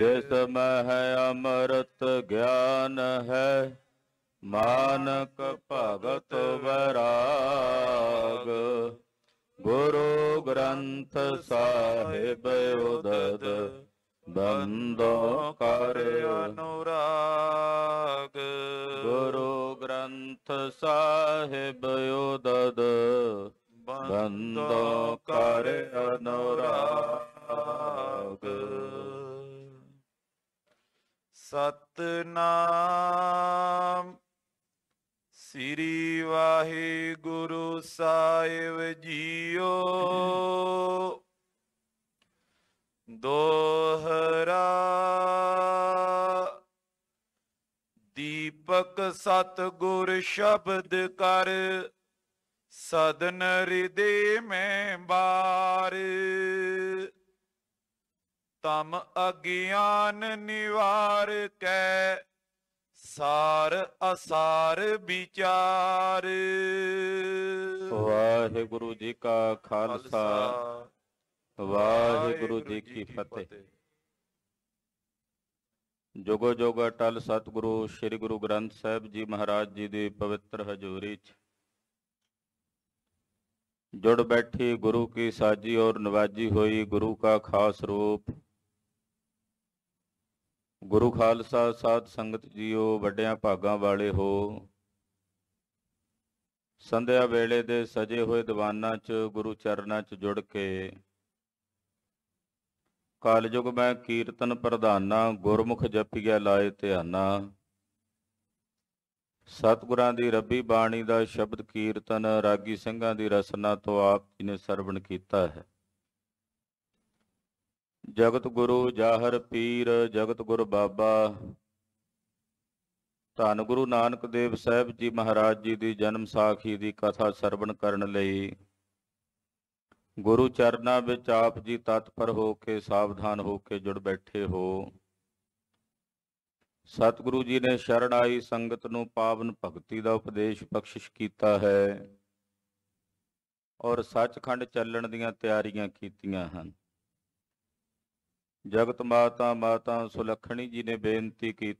जिसमें है अमृत ज्ञान है मानक भगत वैराग। गुरु ग्रंथ साहिब उदद बंदों करे अनुराग। गुरु ग्रंथ साहिब उदद बंदों करे अनुराग। सतनाम श्री वाहिगुरु साहिब जियो। दोहरा दीपक सतगुर शब्द कर सदन हृदय में बार। तम अज्ञान निवार कै सार असार विचार। वाहेगुरु जी का खालसा वाहेगुरु जी की फतेह। जोगो जोग अटल सतगुरु श्री गुरु ग्रंथ साहिब जी महाराज जी की पवित्र हजूरी जुड़ बैठी गुरु की साजी और नवाजी हुई गुरु का खास रूप। गुरु खालसा साध संगत जीओ वड्डियां भागां वाले हो। संध्या वेले दे सजे हुए दीवानां च गुरु चरनां च जुड़ के कालयुग मैं कीर्तन प्रधाना गुरमुख जपिया लाए ध्याना। सतगुरां दी रब्बी बाणी दा शब्द कीर्तन रागी ਸਿੰਘਾਂ दी रसना तो आप जी ने सरवण कीता है। जगत गुरु जाहर पीर जगत गुरु बाबा धन गुरु नानक देव साहब जी महाराज जी की जन्म साखी की कथा सरवण करन लई गुरु चरना विच आप जी तत्पर हो के सावधान हो के जुड़ बैठे हो। सतगुरु जी ने शरण आई संगत नूं पावन भगती का उपदेश बख्शिश कीता है और सचखंड चलण दीयां तैयारियां कीतीयां हन। जगत माता माता सुलखणी जी ने बेनती की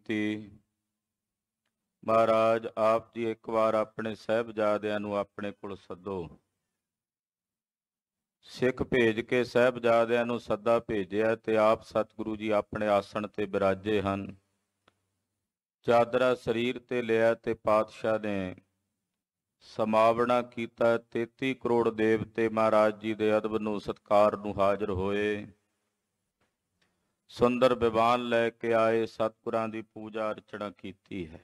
महाराज आप जी एक बार अपने साहबजादियां नूं अपने कोल सदो। सिख भेज के साहबजादियां नूं सदा भेजिया ते आप सतगुरु जी अपने आसन ते विराजे हन। चादरा शरीर ते लिया ते पातशाह ने समावना कीता। 33 करोड़ देवते महाराज जी दे अदब नूं सत्कार नूं हाजिर होए। सुंदर विमान लैके आए सतगुरां दी पूजा अर्चना कीती है।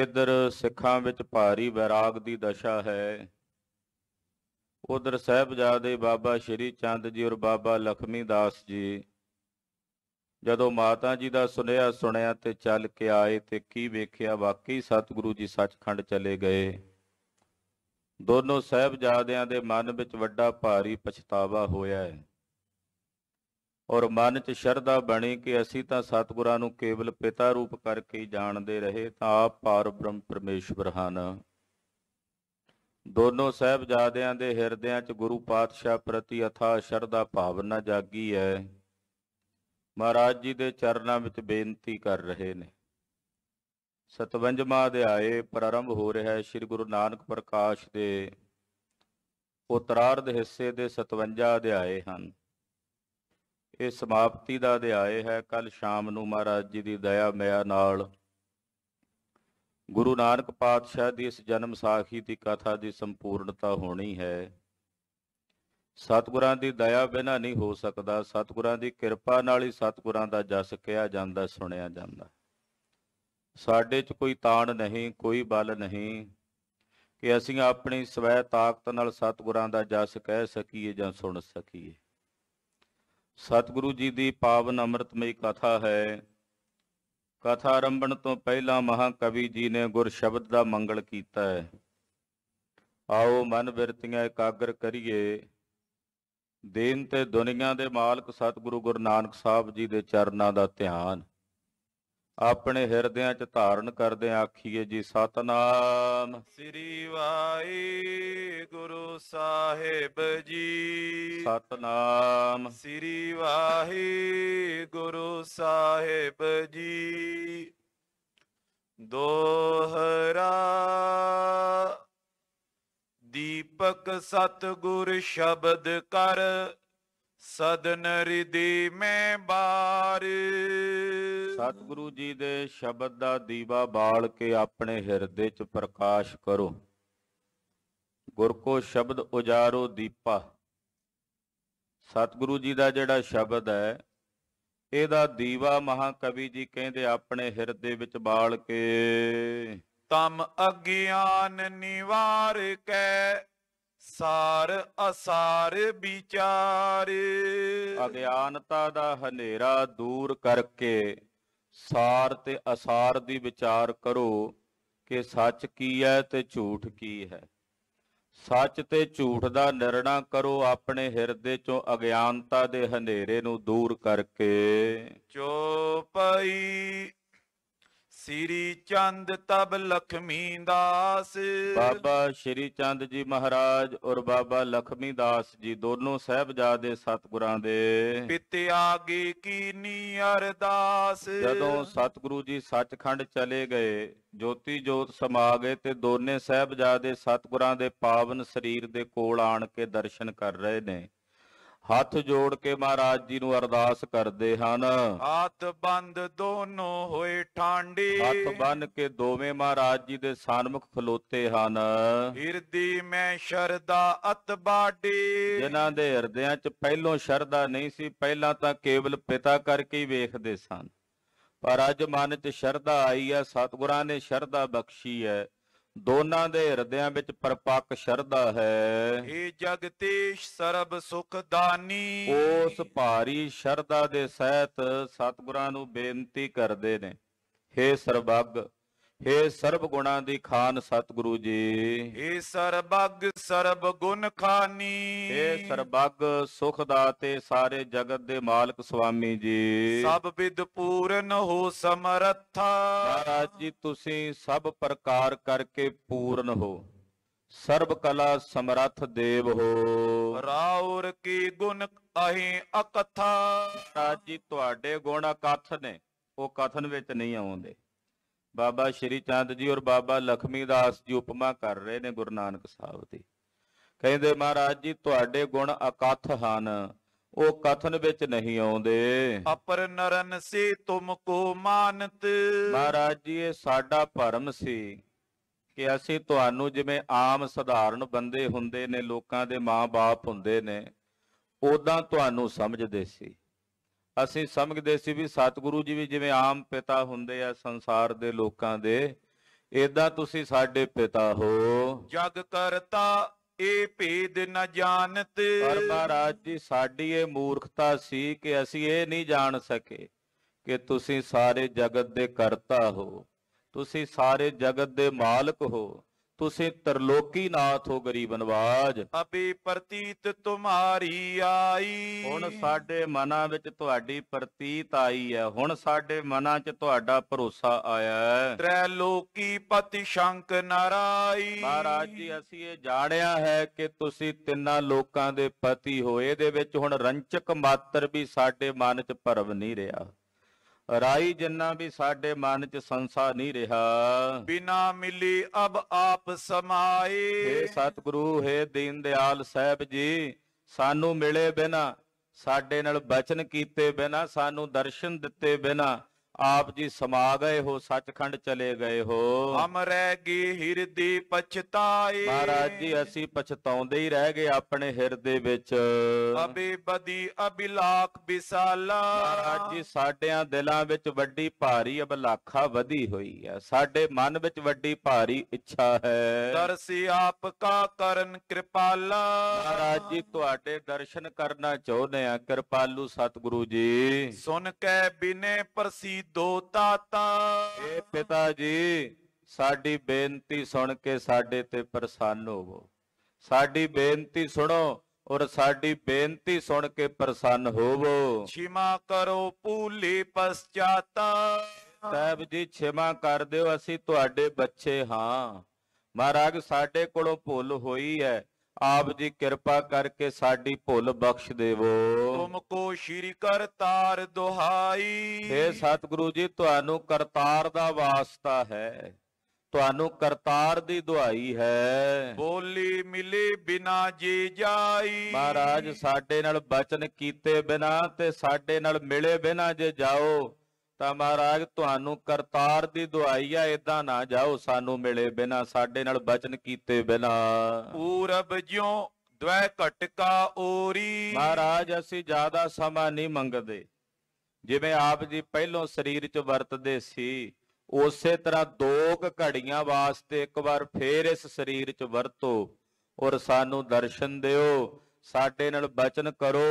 इधर सिखां विच भारी वैराग दी दशा है, उधर साहबजादे बाबा श्री चंद जी और बाबा लखमी दास जी जदों माता जी दा सुनेहा सुनिया ते चल के आए ते की वेख्या वाकई सतगुरु जी सचखंड चले गए। दोनों साहबजादियां दे मन विच वड्डा भारी पछतावा होया है और मन च शरधा बनी कि असी तो सतगुरां नूं केवल पिता रूप करके ही जानते रहे तो आप पार ब्रह्म परमेश्वर हन। दोनों साहबजादियां दे हिरदियां च गुरु पातशाह प्रति अथा शरधा भावना जागी है। महाराज जी दे चरनां विच बेनती कर रहे ने। 57वां अध्याय प्रारंभ हो रहा है श्री गुरु नानक प्रकाश के उत्तरार्ध हिस्से के 57 अध्याय हैं। ਇਹ ਸਮਾਪਤੀ ਦਾ ਅਧਿਆਇ ਹੈ। ਕੱਲ ਸ਼ਾਮ ਨੂੰ ਮਹਾਰਾਜ ਜੀ ਦੀ ਦਇਆ ਮਿਆ ਨਾਲ ਗੁਰੂ ਨਾਨਕ ਪਾਤਸ਼ਾਹ ਦੀ ਇਸ ਜਨਮ ਸਾਖੀ ਦੀ ਕਥਾ ਦੀ ਸੰਪੂਰਨਤਾ ਹੋਣੀ ਹੈ। ਸਤਿਗੁਰਾਂ ਦੀ ਦਇਆ ਬਿਨਾਂ ਨਹੀਂ ਹੋ ਸਕਦਾ। ਸਤਿਗੁਰਾਂ ਦੀ ਕਿਰਪਾ ਨਾਲ ਹੀ ਸਤਿਗੁਰਾਂ ਦਾ ਜਸ ਕਿਹਾ ਜਾਂਦਾ ਸੁਣਿਆ ਜਾਂਦਾ। ਸਾਡੇ 'ਚ ਕੋਈ ਤਾਣ ਨਹੀਂ ਕੋਈ ਬਲ ਨਹੀਂ ਕਿ ਅਸੀਂ ਆਪਣੀ ਸਵੈ ਤਾਕਤ ਨਾਲ ਸਤਿਗੁਰਾਂ ਦਾ ਜਸ ਕਹਿ ਸਕੀਏ ਜਾਂ ਸੁਣ ਸਕੀਏ। सतगुरु जी की पावन अमृतमयी कथा है। कथा आरंभण तो पहला महाकवि जी ने गुर शब्द का मंगल किया है। आओ मन बिरतियां एकागर करिए। देन ते दुनिया के मालक सतगुरु गुरु नानक साहब जी के चरणों का ध्यान अपने हिरदियां च धारण करदे आखिए जी सतनाम श्री वाहिगुरु साहिब जी। सतनाम श्री वाहिगुरु गुरु साहिब जी दोहरा। दीपक सतगुर शब्द कर सदन हृदय में बार। सतगुरु जी दे शब्द दा दीवा बाल के अपने हिरदे च प्रकाश करो। गुर को शब्द उजारो दीपा। सतगुरु जी दा जिहड़ा शब्द है एदा दीवा महाकवि जी कहंदे अपने हिरदे विच बाल के। तम अज्ञान निवार के सार असार विचार। अज्ञानता दा हनेरा दूर करके सार ते असार दी विचार करो कि सच की है ते झूठ की है। सच ते झूठ दा निर्णय करो अपने हिरदे चो अज्ञानता दे हनेरे नू दूर करके। चौपाई श्री चंद तब लखमी दास। बाबा श्री चंद जी महाराज और बाबा लखमी दास जी दोनों साहिबजादे सतगुरां दे। पित्यागे कीनी अरदास। जदों सतगुरु जी सचखंड चले गए ज्योति जोत समा गए ते दोने साहिबजादे सतगुरां दे पावन शरीर दे कोल आन के दर्शन कर रहे ने। हाथ जोड़ के महाराज जी नू अरदास करदे हन। हाथ बंद दोनों होए ठांडे। हाथ बन के दोवें महाराज जी दे सामने खलोते हन। हिरदे में शरदा अत बाडे। जिन्हां दे हिरदियां च पहलों शरदा नहीं सी, पहला तां केवल पिता करके ही वेखदे सन, पर अज मन च शरदा आई है। सतगुरां ने शरदा बख्शी है। दोनां दे हृदयां विच परपक्क शरदा है। हे जगतेश सरब सुखदानी। उस भारी शरदा दे सहित सतगुरां नू बेनती करदे ने, हे सर्बग, हे सर्ब गुणां दी खान सतगुरु जी। हे सर्बग सर्ब गुण खानी। हे सर्बग सुख दाते सारे जगत दे मालक स्वामी जी। सब विद पूर्ण हो समर्था। महाराज जी तुसी सब प्रकार करके पूर्ण हो, सर्ब कला समर्थ देव हो। राउर के गुण अहि अकथा। महाराज जी तुहाडे गुण अकथ ने, वो कथन विच नहीं आउंदे। बाबा श्री चंद जी और बाबा लखमी दास जी उपमा कर रहे ने गुरु नानक साहब की। कहते महाराज जी तुहाडे गुण अकथ हन, ओ कथन विच नहीं आउंदे। अपर नरन से तुमको मानत। महाराज जी ये साडा भरम सी कि असीं तुहानूं जिवें आम सधारण बंदे हुंदे ने, लोकां दे माँ बाप हुंदे ने, उदां तुहानूं समझदे सी। असीं समझदे सी भी सतगुरु जी भी जिवें आम पिता हुंदे आ संसार दे लोकां दे, इदां तुसीं साडे पिता हो। जग करता ए भेद न जानते। पर महाराज जी साडी ये मूर्खता सी कि असीं ये नहीं जान सके कि तुसीं सारे जगत दे करता हो, तुसीं सारे जगत दे मालक हो, तुसे तरलोकी नाथ हो गरीब नवाज। अभी प्रतीत तुम्हारी आई। हुण साडे मनां विच तुहाडी प्रतीत आई है। हुण साडे मनां च तुहाडा भरोसा आया है। त्रैलोकी पति शंक नाराई। महाराज जी असीं ये जाणिया है कि तुसीं तिन्नां लोकां दे पति हो। इहदे विच हुण रंचक मात्र भी साडे मन च भरम नहीं रहा। राई जन्ना भी साडे मन च संसा नहीं रहा। बिना मिली अब आप समाए। हे सतगुरु, हे दीन दयाल साहब जी, सानू मिले बिना, साडे नाल बचन कीते बिना, सानू दर्शन दिते बिना आप जी समा गए हो, सचखंड चले गए हो। हम रह गए हिरदे पछताए। महाराज जी असी पछताउंदे ही रह गए अपने हिरदे विच। अबे बदी अभिलाख विसाला। महाराज जी साडियां दिलां विच वड्डी भारी अभिलाखा वधी हुई है। साडे मन विच वड्डी भारी इच्छा है। दर्शि आपका करन कृपाला। महाराज जी तुहाडे दर्शन करना चाहुंदे आ कृपालू सतगुरु जी। सुन के बिने परसी दो ताता। ए पिता जी साडी बेनती सुन के साडे ते प्रसन्न होवो। साडी बेनती सुनो और साडी बेनती सुन के प्रसन्न होवो। क्षमा करो भूले पश्चाता। साहब जी क्षमा कर दिओ, असीं तुहाडे बच्चे हां। महाराज साडे कोलों भुल होई है, आप जी कृपा करके साडी भुल बख्श देवो। तुमको श्री करतार दुहाई। हे सतगुरु जी, तुहानू करतार दा वास्ता है, तुहानू करतार दी दुहाई है। बोली मिले बिना जे जाई। महाराज साडे नाल बचन कीते बिना ते साडे नाल मिले बिना जे जाओ तां महाराज तुहानू करतार दी दुआई आ। इदां ना जाओ सानू मिले बिना, साडे नाल बचन कीते बिना। पूरब ज्यों द्वै घटका ओरी। महाराज असीं ज्यादा समा नहीं मंगदे, जिवें आप जी पहलों शरीर च वरतदे सी उसे तरह दो घड़ियां वास्ते एक बार फिर इस शरीर च वरतो और सानू दर्शन दिओ, साडे नाल बचन करो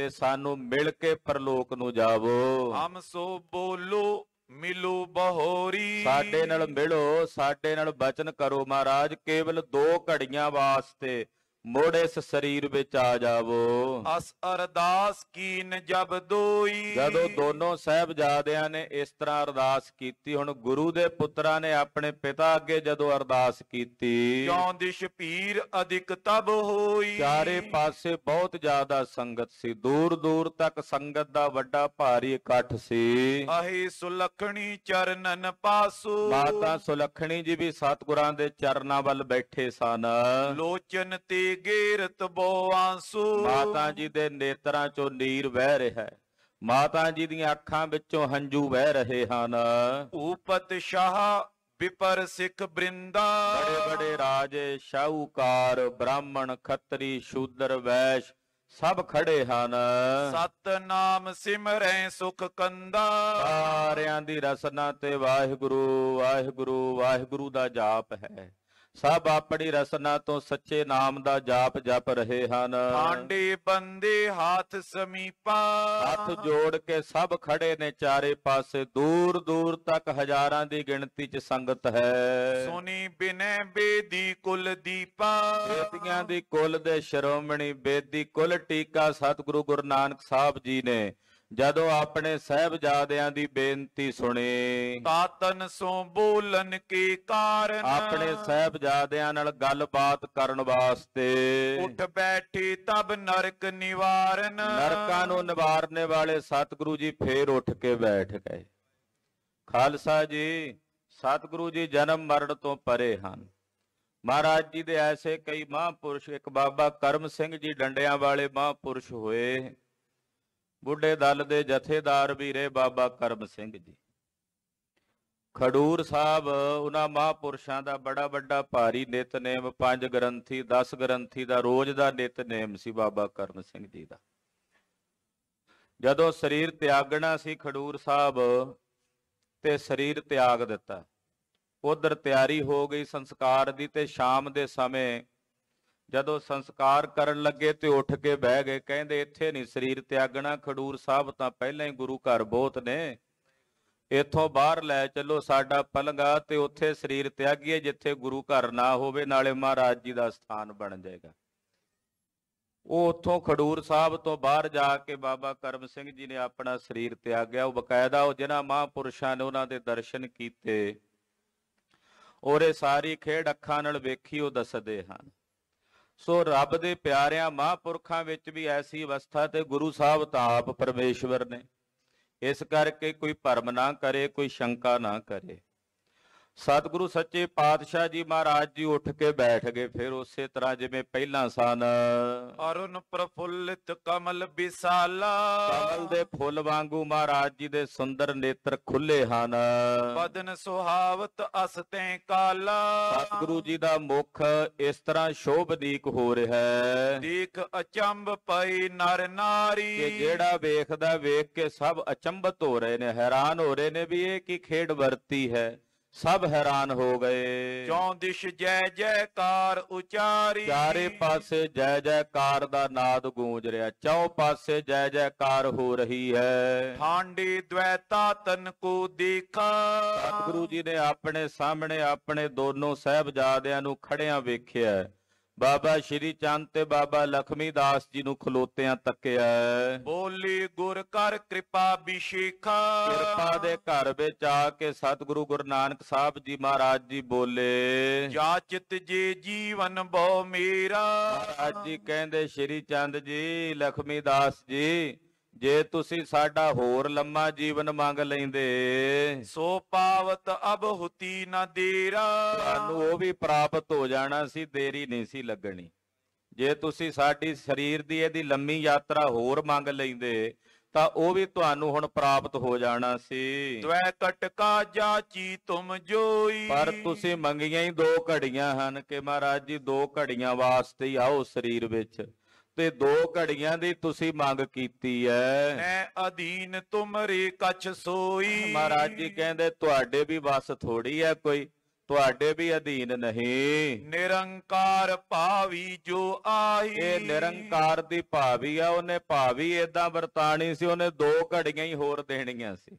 ते सानू मिल के परलोक नू जावो। हम सो बोलो मिलो बहोरी। साडे नाल मिलो, साडे नाल बचन करो। महाराज केवल दो घड़ियां वास्ते मोड़ इस शरीर विच आ जावो। अस अरदास कीन जब दोई। जदों दोनों साहिबजादियां ने इस तरह अरदास कीती, हुण गुरु दे पुत्रा ने अपने पिता अगे जदों अरदास कीती, क्यों दिश पीर अधिक तब होई। चारे पासे बहुत ज्यादा संगत सी, दूर दूर तक संगत दा वड्डा भारी इकट्ठ सी। अहि सुलखणी चरणन पासो। माता सुलखणी जी भी सतगुरां दे चरनां वल बैठे सन। लोचन ते गेरत बो आंसू। माता जी दे नेत्रां चों नीर वह रहा है, माता जी दी अखां विचों हंजू वह रहे हन। ऊपत शाह विपर सिख बृंदा। बड़े बड़े राजे शाहूकार ब्राह्मण खत्री शूद्र वैश सब खड़े हन। सत नाम सिमरै सुख कंदा। सारियां दी रसना ते वाहिगुरु वाहिगुरु वाहिगुरु दा जाप है। सब अपनी रसना तो सच्चे नाम दा जाप जप रहे हन। आंडे बंदे हाथ समीपा। हाथ जोड़ के सब खड़े ने चारे पासे, दूर दूर तक हजारां दी गिनती च संगत है। सुनी बिने बेदी कुल दीपा। बेदियां दी कुल दे शिरोमणी बेदी कुल टीका सतगुरु गुरु नानक साहब जी ने जदों अपने साहिबजादियां दी बेनती सुनी, तातन सो बोलन के कारण। अपने साहिबजादियां नाल गलबात करन वास्ते उठ बैठे तब नरक निवारण। नरकां नू निवारने वाले सतगुरु जी फिर उठ के बैठ गए। खालसा जी, सतगुरु जी जन्म मरण तो परे हन। महाराज जी दे ऐसे कई महापुरुष, एक बाबा करम सिंह जी डंडियां वाले महापुरुष होए, बुढ़े दल के जथेदार भी रहे बाबा करम सिंह जी। खडूर साहब उन्हां महापुरुषां दा बड़ा वड्डा भारी नितनेम, 5 ग्रंथी 10 ग्रंथी का रोज का नितनेम सी बाबा करम सिंह जी का। जदों शरीर त्यागना सी खडूर साहब ते शरीर त्याग दिता। उधर तैयारी हो गई संस्कार दी ते शाम के समय जदों संस्कार करन लगे तो उठ के बह गए। कहिंदे इत्थे नहीं शरीर त्यागना, खडूर साहब तो पहले ही गुरु घर बहुत ने, इथों बाहर लै चलो साडा पलंगा ते उत्थे शरीर त्यागीए जिथे गुरु घर ना होवे, नाले महाराज जी का स्थान बन जाएगा। वो उथों खडूर साहब तो बाहर जाके बाबा करम सिंह जी ने अपना शरीर त्यागया। वो बकायदा जिन्हां महापुरुषां ने उन्हां दे दर्शन कीते और सारी खेड अखां नाल वेखी वो दसदे हन। सो रब दे प्यारियां महापुरखां विच भी ऐसी अवस्था ते गुरु साहब तां आप परमेश्वर ने, इस करके कोई भरम ना करे, कोई शंका ना करे। सतगुरु सच्चे पातशाह जी महाराज जी उठ के बैठ गए फिर उसे तरह जिमें पहला सन। अरुण प्रफुल्लित कमल विसाला। कमल दे फुल वांगू महाराज जी दे सुंदर नेत्र खुले हन। बदन सुहावत असते काला। सतगुरु जी दा मुख इस तरह शोभनीक हो रहा है। देख अचंब पई नर नारी। जेड़ा वेखदा वेख के सब अचंबत हो रहे ने, हैरान हो रहे ने भी ये की खेड वरती है। सब हैरान हो गए। चौं दिश जय जयकार उचारी। चारे पासे जय जयकार दा नाद गूंज रहा, चौं पासे जय जयकार हो रही है। ठांडे द्वैता तन को देखा। सतगुरु जी ने अपने सामने अपने दोनों साहिबजादियां नू खड़ियां वेख्या। बाबा श्री चंद ते बाबा लखमी दास जी नू खलोतियां तक्या है। बोली गुर कर कृपा बिशेखा, कृपा दे घर विच आ के सतगुरु गुरु नानक साहब जी महाराज जी बोले जाचित जे जीवन बहु मेरा। महाराज जी कहंदे श्री चंद जी लखमी दास जी जे तुसी साडा होर लम्मा जीवन मांग लेंदे सो पावत अब हुती ना देरा, तुहानू वो भी प्राप्त हो जाना सी, देरी नहीं सी लगनी। जे तुसी साडी शरीर दी इहदी लम्मी यात्रा होर मांग लेंदे ता वो भी तुहानू हुण प्राप्त हो जाना सी। द्वैकट का जाची तुम जोई, पर तुसी मंगियां ही दो घड़ियां हन कि महाराज जी दो घड़ियां वास्ते ही आओ शरीर विच, ते दो घड़ियां दी तुसी मांग कीती है। मैं अधीन तुमरे कछ सोई, महाराज जी कहंदे तुहाडे भी बस थोड़ी है कोई, तुहाडे भी अधीन नहीं। निरंकार भावी जो आई, ये निरंकार दी भावी आ, उन्हें भावी इदां वरतानी सी, उन्हें दो घड़ियां ही होर देणियां सी,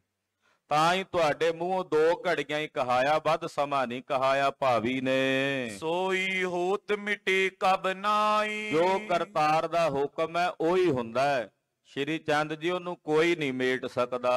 ताई तुहाडे मूंहों दो घड़ियां ही कहाया, वध समा नहीं कहाया भावी ने। सोई होत मिटे कब नाई, जो करतार दा हुक्म है ओही हुंदा है, श्री चंद जी ओनू कोई नहीं मेट सकदा।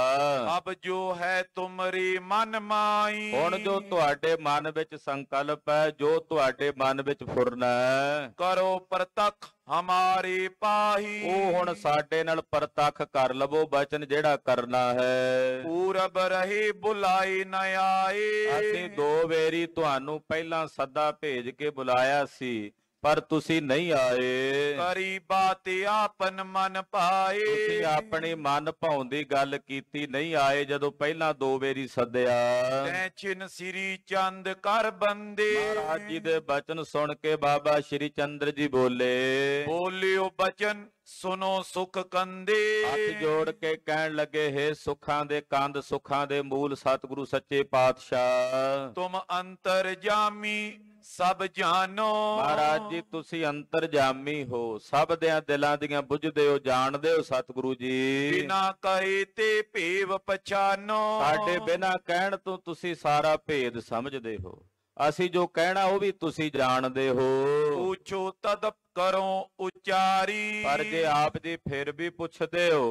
अब जो है तुमरी मन माई, हुण जो तुहाडे मन विच संकल्प है, जो तुहाडे मन विच फुरना है, करो परतख हमारे पाही, ओ हुण साडे नाल परतख कर लवो बचन जेड़ा करना है। पूरब रहे बुलाए न आए, असीं दो वेरी तुहानू पहला सदा भेज के बुलाया सी पर तुसी नहीं आए। करी बात आपन मन पाए, तुसी अपनी मन पाउंदी गल कीती, नहीं आए जदों पहला दो वेरी सद्या। तैं छिन श्री चंद कर बंदे, महाराज जी दे बचन सुन के बाबा श्री चंद्र जी बोले बोलियो बचन सुनो सुख कंदे। हाथ जोड़ के कहन लगे हे सुखां दे कंद, सुखां दे मूल सतगुरु सच्चे पातशाह, तुम अंतर जामी सब जानो। महाराज जी तुसी अंतर जामी हो, सब दियां दिलां दियां बुझदे हो, जानदे हो सतगुरु जी। बिना कहे ते भेव पछानो, साडे बिना कहण तो तुसी सारा भेद समझदे हो, असी जो कहना वो भी तुसी जानदे हो। पूछो तद करो उचारी, पर जे आप जी फिर भी पुछदे हो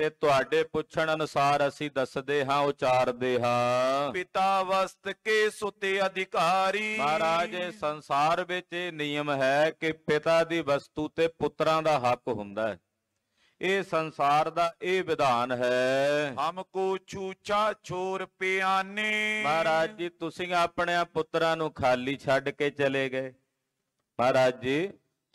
ते तुहाडे पुछण अनुसार असी दसदे हां, उचारदे हां। पिता वस्त के सुते अधिकारी, महाराज संसार विच नियम है कि पिता दी वस्तु ते पुत्रां दा हक हुंदा है, ये संसार दा ये विधान है। हमको छूछा छोर पियाने, महाराज जी तुसीं अपने पुत्रां नू खाली छड्ड के चले गए। महाराज जी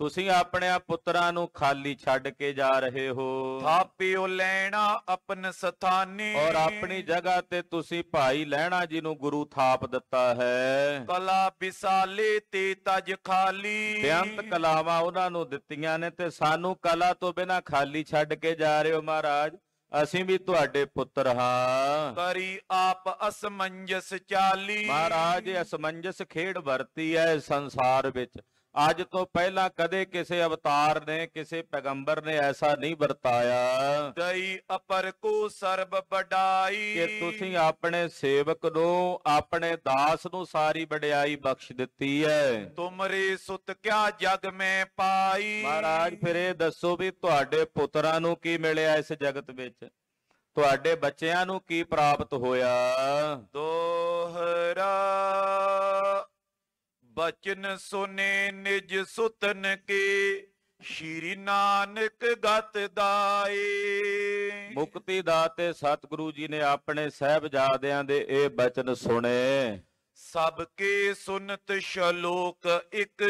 तुसी अपने पुत्रां नू खाली छड़ के जा रहे हो। थापियो लैना अपन स्थाने, और अपनी जगह ते तुसी भाई लैना जी नू गुरु थाप दिता है। कला विसाले ते तज खाली, बेअंत कलावां उन्हां नू दित्तियां ने ते सानू कला तो बिना खाली छड़ के जा रहे हो। महाराज असीं भी तुहाडे पुत्र हां। करी आप असमंजस चाली, महाराज असमंजस खेड वरती है संसार विच, आज तो पहला कदे किसी अवतार ने किसी पैगंबर ने ऐसा नहीं बरताया। दई अपर को सर्ब बड़ाई, कि तुसीं अपने सेवक नू अपने दास नू सारी बड़ाई बख्श दिती है। तुमरे सुत क्या जग में पाई, महाराज फिर दसो भी तुहाडे पुत्रां नू की मिलिया इस जगत विच, तुहाडे बच्चियां नू की प्राप्त होया। दोहरा बचन सुने निज सुतन के, श्री नानक गत दाए। मुक्ति दाते सतगुरु जी ने अपने साहिबजादियां दे ए बचन सुने। सबके सुनत शलोक एक,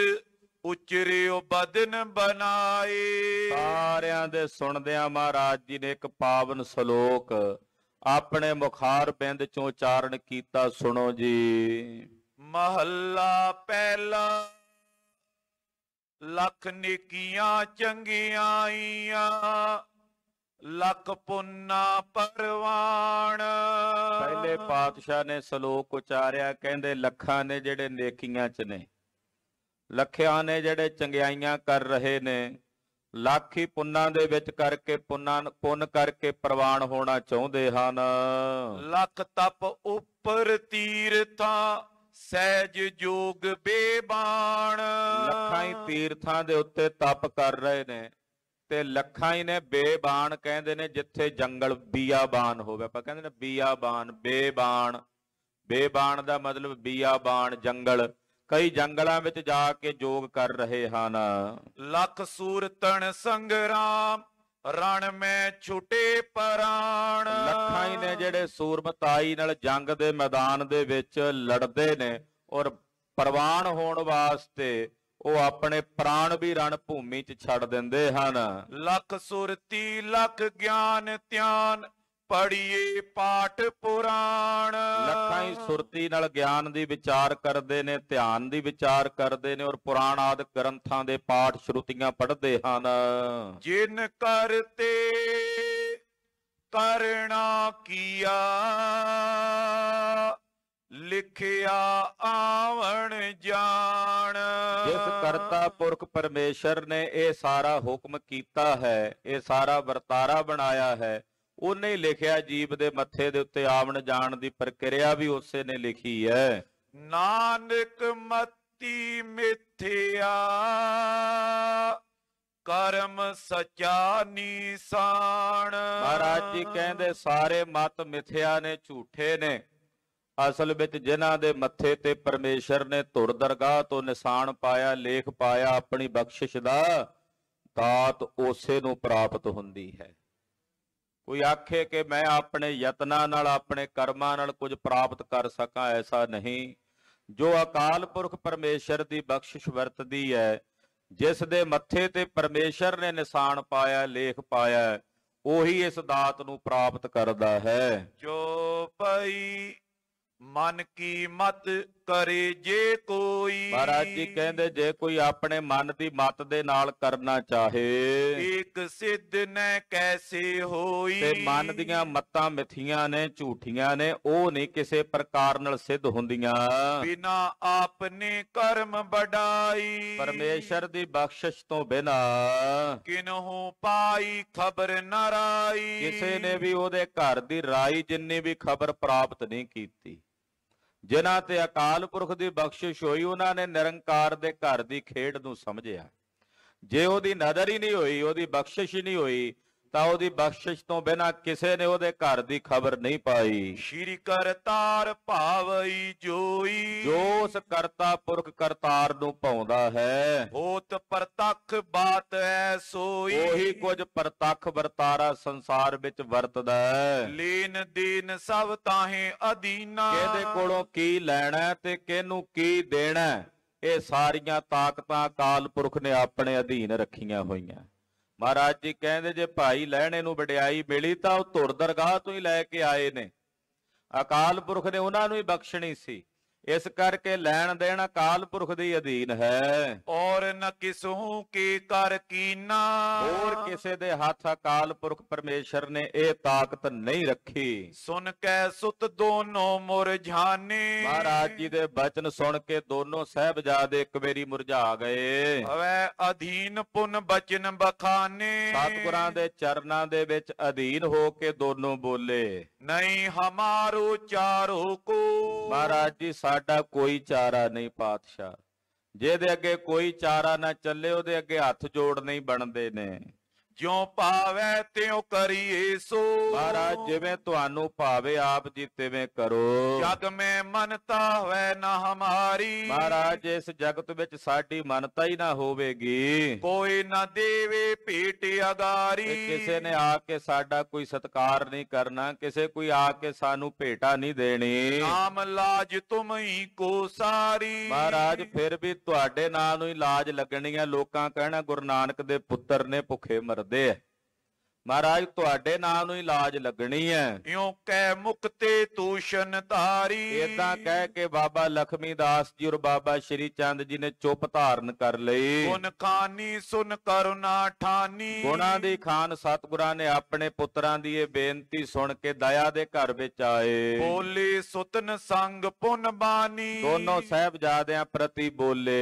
उचरियो बदन बनाए। सारियां दे सुनदियां महाराज जी ने एक पावन शलोक अपने मुखार बिंद चों उचारण कीता, सुनो जी। महला पहला, लख नेकियां चंगियाइयां लख पुन्ना परवान। पहले पातशाह ने सलोक उचारिया, कहंदे लखां ने जेड़े नेकियां च ने, लखियां ने जेड़े चंगियाइयां कर रहे ने, लाख ही पुन्ना दे विच करके पुन्न करके परवान होना चाहुंदे हन। लख तप उपर तीरथां, सहज जोग बेबाण। लखां ही तीर्थां दे उत्ते तप कर रहे ने ते लखां ही ने बेबाण कहंदे ने, जिथे जंगल बियाबान होवे आपां कहंदे ने बियाबान। बेबाण, बेबाण दा मतलब बियाबान जंगल। कई जंगलों में जाके योग कर रहे हैं। लख सूरतन संग्राम रण में छुटे प्राण। लखां ही ने जिहड़े सूरमताई नाल जंग दे मैदान दे विच लड़दे ने और परवान होण वास्ते ओ अपने प्राण भी रण भूमि च छड़ दिंदे हन। लख सुरती लख ज्ञान ध्यान पढ़िए पाठ पुराण। लखां ही सुरती नाल ज्ञान दी विचार करदे ने, ध्यान दी विचार करदे ने और पुराण आदि ग्रंथां दे पाठ श्रुतियां पढ़दे हन। जिन करते करना किया लिखिया आवन जान। जिस करता पुरख परमेश्वर ने ये सारा हुक्म किया है, ये सारा वर्तारा बनाया है, उन्हें लिखिया जीव दे मथे दे उत्ते आवन जान दी प्रक्रिया भी उसे ने लिखी है। नानक मति मिथ्या कर्म सचा निशान। महाराज जी कहते सारे मत मिथ्या ने, झूठे ने। असल विच जिन्हां दे मथे ते परमेश्वर ने धुर दरगाह तो निशान पाया, लेख पाया अपनी बख्शिश दा, दात उसे नूं प्राप्त हुंदी है। कोई आखे कि मैं अपने यतना नाल अपने कर्मा नाल कुछ प्राप्त कर सका, ऐसा नहीं। जो अकाल पुरख परमेश्वर की बख्शिश वरतदी है, जिस दे मथे ते परमेश्वर ने निशान पाया, लेख पाया, ओही इस दात नूं प्राप्त करदा है। जो पई मन की मत करे जे कोई। महाराज जी कहते जे कोई अपने मन की मत दे नाल करना चाहे, एक सिद्ध ने कैसे होई। ते मन दियां मतां मिथियां ने, झूठियां ने, ओ नहीं किसी प्रकार नाल सिद्ध हुंदियां। बिना आपने कर्म बढ़ाई, परमेश्वर दी बख्शिश तो बिना किन्हों पाई खबर न राई। किसी ने भी ओहदे घर दी राई जिन्नी भी खबर प्राप्त नहीं कीती। जिन्हां ते अकाल पुरख की बख्शिश होई, उन्होंने निरंकार के घर की खेड नूं समझिया। जे उहदी नज़र ही नहीं होई, उहदी बख्शिश ही नहीं होई, तां उहदी बख्शिश तो बिना किसी ने उहदे घर की खबर नहीं पाई। श्री करतार भावई जोई। जो उस करता पुरख करतार नूं पाउंदा है, होत प्रतख बात है सोई। ओही कुछ प्रतख वर्तारा संसार विच वरतदा है। लेन देन सब ताहे अधीना। किहदे कोलों की लैणा ते किहनूं की देना, ये सारियां ताकतां अकाल पुरख ने अपने अधीन रखियां होईयां। महाराज जी कहते जे भाई लहणे नूं वडिआई मिली तां उह धुर दरगाह तो ही लैके आए ने। अकाल पुरख ने उन्हां नूं ही बख्शणी सी, इस करके लैण देण अकाल पुरख दी अधीन है। और न किसहूं के कर कीना। और किसे दे हाथ अकाल पुरख परमेश्वर ने ए ताकत नहीं रखी। सुन के सुत दोनों मुरझाने। महाराज जी दे बचन सुन के दोनों साहबजादे एक बारी मुरझा गए। वे अधीन पुन बचन बखाने। सतगुरां दे चरनां दे विच अधीन हो के दोनों बोले, नहीं हमारो चारो को। महाराज जी साडा कोई चारा नहीं पातशाह, जेदे अगे कोई चारा ना चले, ओदे अगे हाथ जोड़ नहीं बनदे ने। ज्यों पावे त्यों करिए सो। महाराज जिवें तुहानू पावे आप जी तिवें करो। जग में मनता है ना हमारी। महाराज इस जगत विच साडी मनता ही ना होवेगी। कोई ना देवे पेट अगारी। किसी ने आके साडा कोई सत्कार नहीं करना, किसी कोई आके सानू भेटा नहीं देनी। नाम लाज तुम ही को सारी। महाराज फिर भी तुहाडे नां नूं ही लाज लगनी है। लोकां कहना गुरु नानक दे पुत्र ने भुखे मर दे। महाराज तुहाडे नाम नूं ही लाज लगनी है। इयों कह मुक्ते तूशन तारी। इदां कह के बाबा लखमी दास जी और बाबा श्री चंद जी ने चुप धारण कर लई। गुण खानी सुन करुणा ठानी। गुणा दी खान सतगुरां ने अपने पुत्रां दी ये बेनती सुन के दया दे घर विच आए। बोले सुतन संग पुन बानी। दोनों साहिबजादियां प्रति बोले,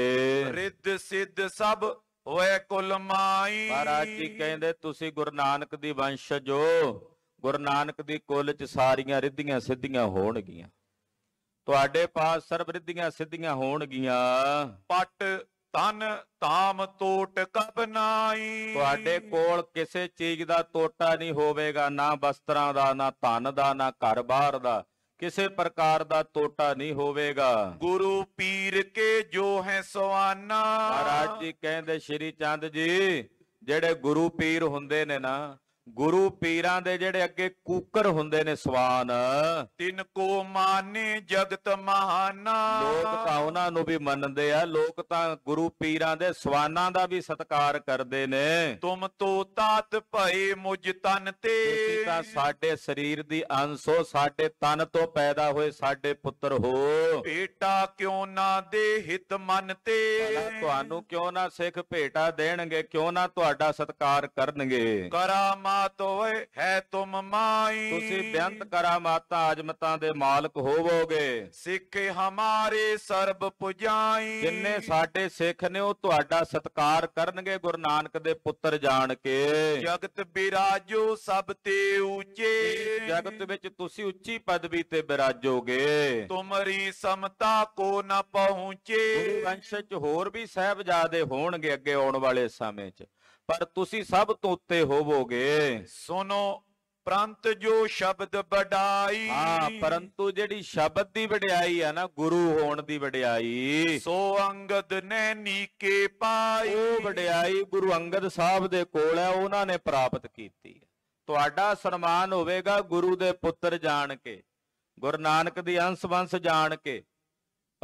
रिद्ध सिद्ध सब होए कुल माई। महाराज जी कहंदे तुसी गुरु नानक दी वंशज हो, गुरु नानक दी कुल च सारियां रिद्धियां सिद्धियां होणगीਆਂ। ਤੁਹਾਡੇ ਪਾਸ ਸਰਬਰਿੱਧੀਆਂ ਸਿੱਧੀਆਂ ਹੋਣਗੀਆਂ। ਪਟ ਤਨ ਤਾਮ ਤੋਟ ਕਬ ਨਾਈ, ਤੁਹਾਡੇ ਕੋਲ ਕਿਸੇ ਚੀਜ਼ ਦਾ ਤੋਟਾ ਨਹੀਂ ਹੋਵੇਗਾ, ਨਾ ਵਸਤਰਾਂ ਦਾ, ਨਾ ਧਨ ਦਾ, ਨਾ ਘਰ-ਬਾਰ ਦਾ, किसी प्रकार का तोटा नहीं होवेगा। गुरु पीर के जो है सवाना, महाराज जी कहते श्री चंद जी जेडे गुरु पीर हुंदे ने ना, गुरु पीरां दे जेडे अगे कूकर हुंदे ने सवान, तिनको माने जगत महाना, लोग तां उहनां नूं भी मनदे आ, लोग तां गुरु पीरां दे सवानां दा भी सत्कार करदे ने। तुम तो तात भए मुझ तन ते, तुसीं तां साडे शरीर दी अंश हो, साडे तन तो पैदा होए साडे पुत्र हो। भेटा क्यों ना दे हित मन ते, तुहानूं क्यों ना सिख भेटा देणगे, क्यों ना तुहाडा सत्कार करनगे। करामा तो है तुम माई, तुसी बेअंत करामाता आजमतां दे मालक होवोगे। सिख हमारे सर्ब पुजाई, जिन्ने साडे सिख ने ओ तुहाडा सत्कार करनगे, गुरु नानक दे पुत्र जान के। जगत बिराजो सब ते ऊचे, जगत विच तुसी उच्ची पदवी ते बिराजोगे। तुमरी समता को न पहुंचे, वंश च होर भी साहिबजादे होणगे अगे आउण वाले समय च, पर तुसी सब तो उत्ते होवोगे। सुनो परंत जो शब्द बढ़ाई, हाँ परंतु जेडी शब्द दी बढ़ाई है ना, गुरु होण दी बढ़ाई, सो अंगद ने नीके पाई, वो बढ़ाई गुरु अंगद साहब दे कोल है, उन्हां ने प्राप्त कीती। तुहाडा सन्मान होवेगा गुरु दे पुत्र जान के, गुरु नानक दी अंश वंश जान के,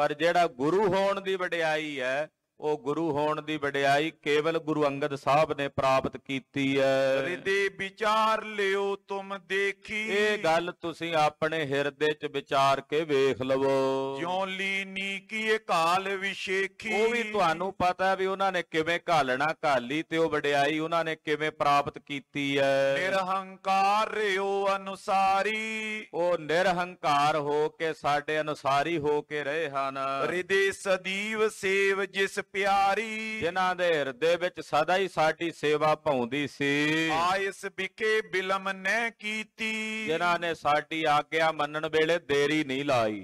पर जेड़ा गुरु होण दी बढ़ाई है ओ गुरु होण दी वडियाई केवल गुरु अंगद साहब ने प्राप्त कीती है। हृदय विचार लियो तुम देखी, ये गल तुसी अपने हृदय च विचार के वेख लवो। ज्यों लीनी की काल विशेखी, वो भी तुहानू पता है भी उन्होंने किवें घालना घाली ते ओ वडियाई उन्होंने किवें प्राप्त कीती है। निरहंकार रहियो अनुसारी, ओ निरहंकार हो के साडे अनुसारी हो के रहे हन। हृदय सदीव सेव जिस प्यारी, जिन्हां दे हृदय विच सदा ही साडी सेवा पाउंदी सी। आइस बिके बिलम ने कीती, जिन्हां ने साडी आग्या मनण वेले देरी नहीं लाई,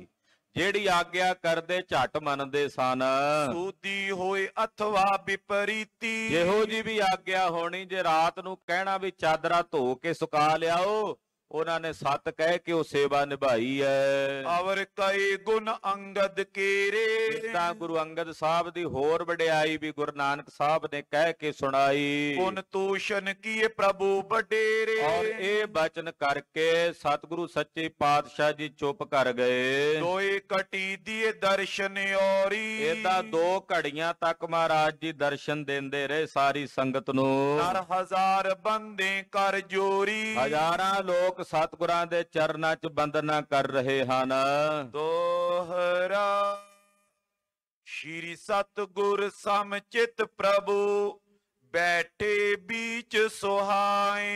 जेड़ी आग्या करदे झट मनदे सन। सूदी होए अथवा विपरीती, जिहो जी भी आग्या होनी, जे रात नूं कहना भी चादरा धो के सुका लियाओ, उन्होंने सत कह के वो सेवा निभाई है। अवर कई गुण अंगद केरे, जिदा गुरु अंगद साहब दी होर वडियाई भी गुरु नानक साहब ने कह के सुनाई। गुण तूषण किए प्रभु बडेरे, और ये बचन करके सतगुरु सच्चे पातशाह जी चुप कर गए। दोए कटी दिए दर्शन औरी, एदा दो घड़िया तक महाराज जी दर्शन देंदे रहे सारी संगत नूं। हर हजार बंदे कर जोरी, हजारा लोग सतगुरां दे चरनां च बंदना कर रहे हन। दोहरा श्री सतगुर समचित प्रभु बैठे बीच सुहाए।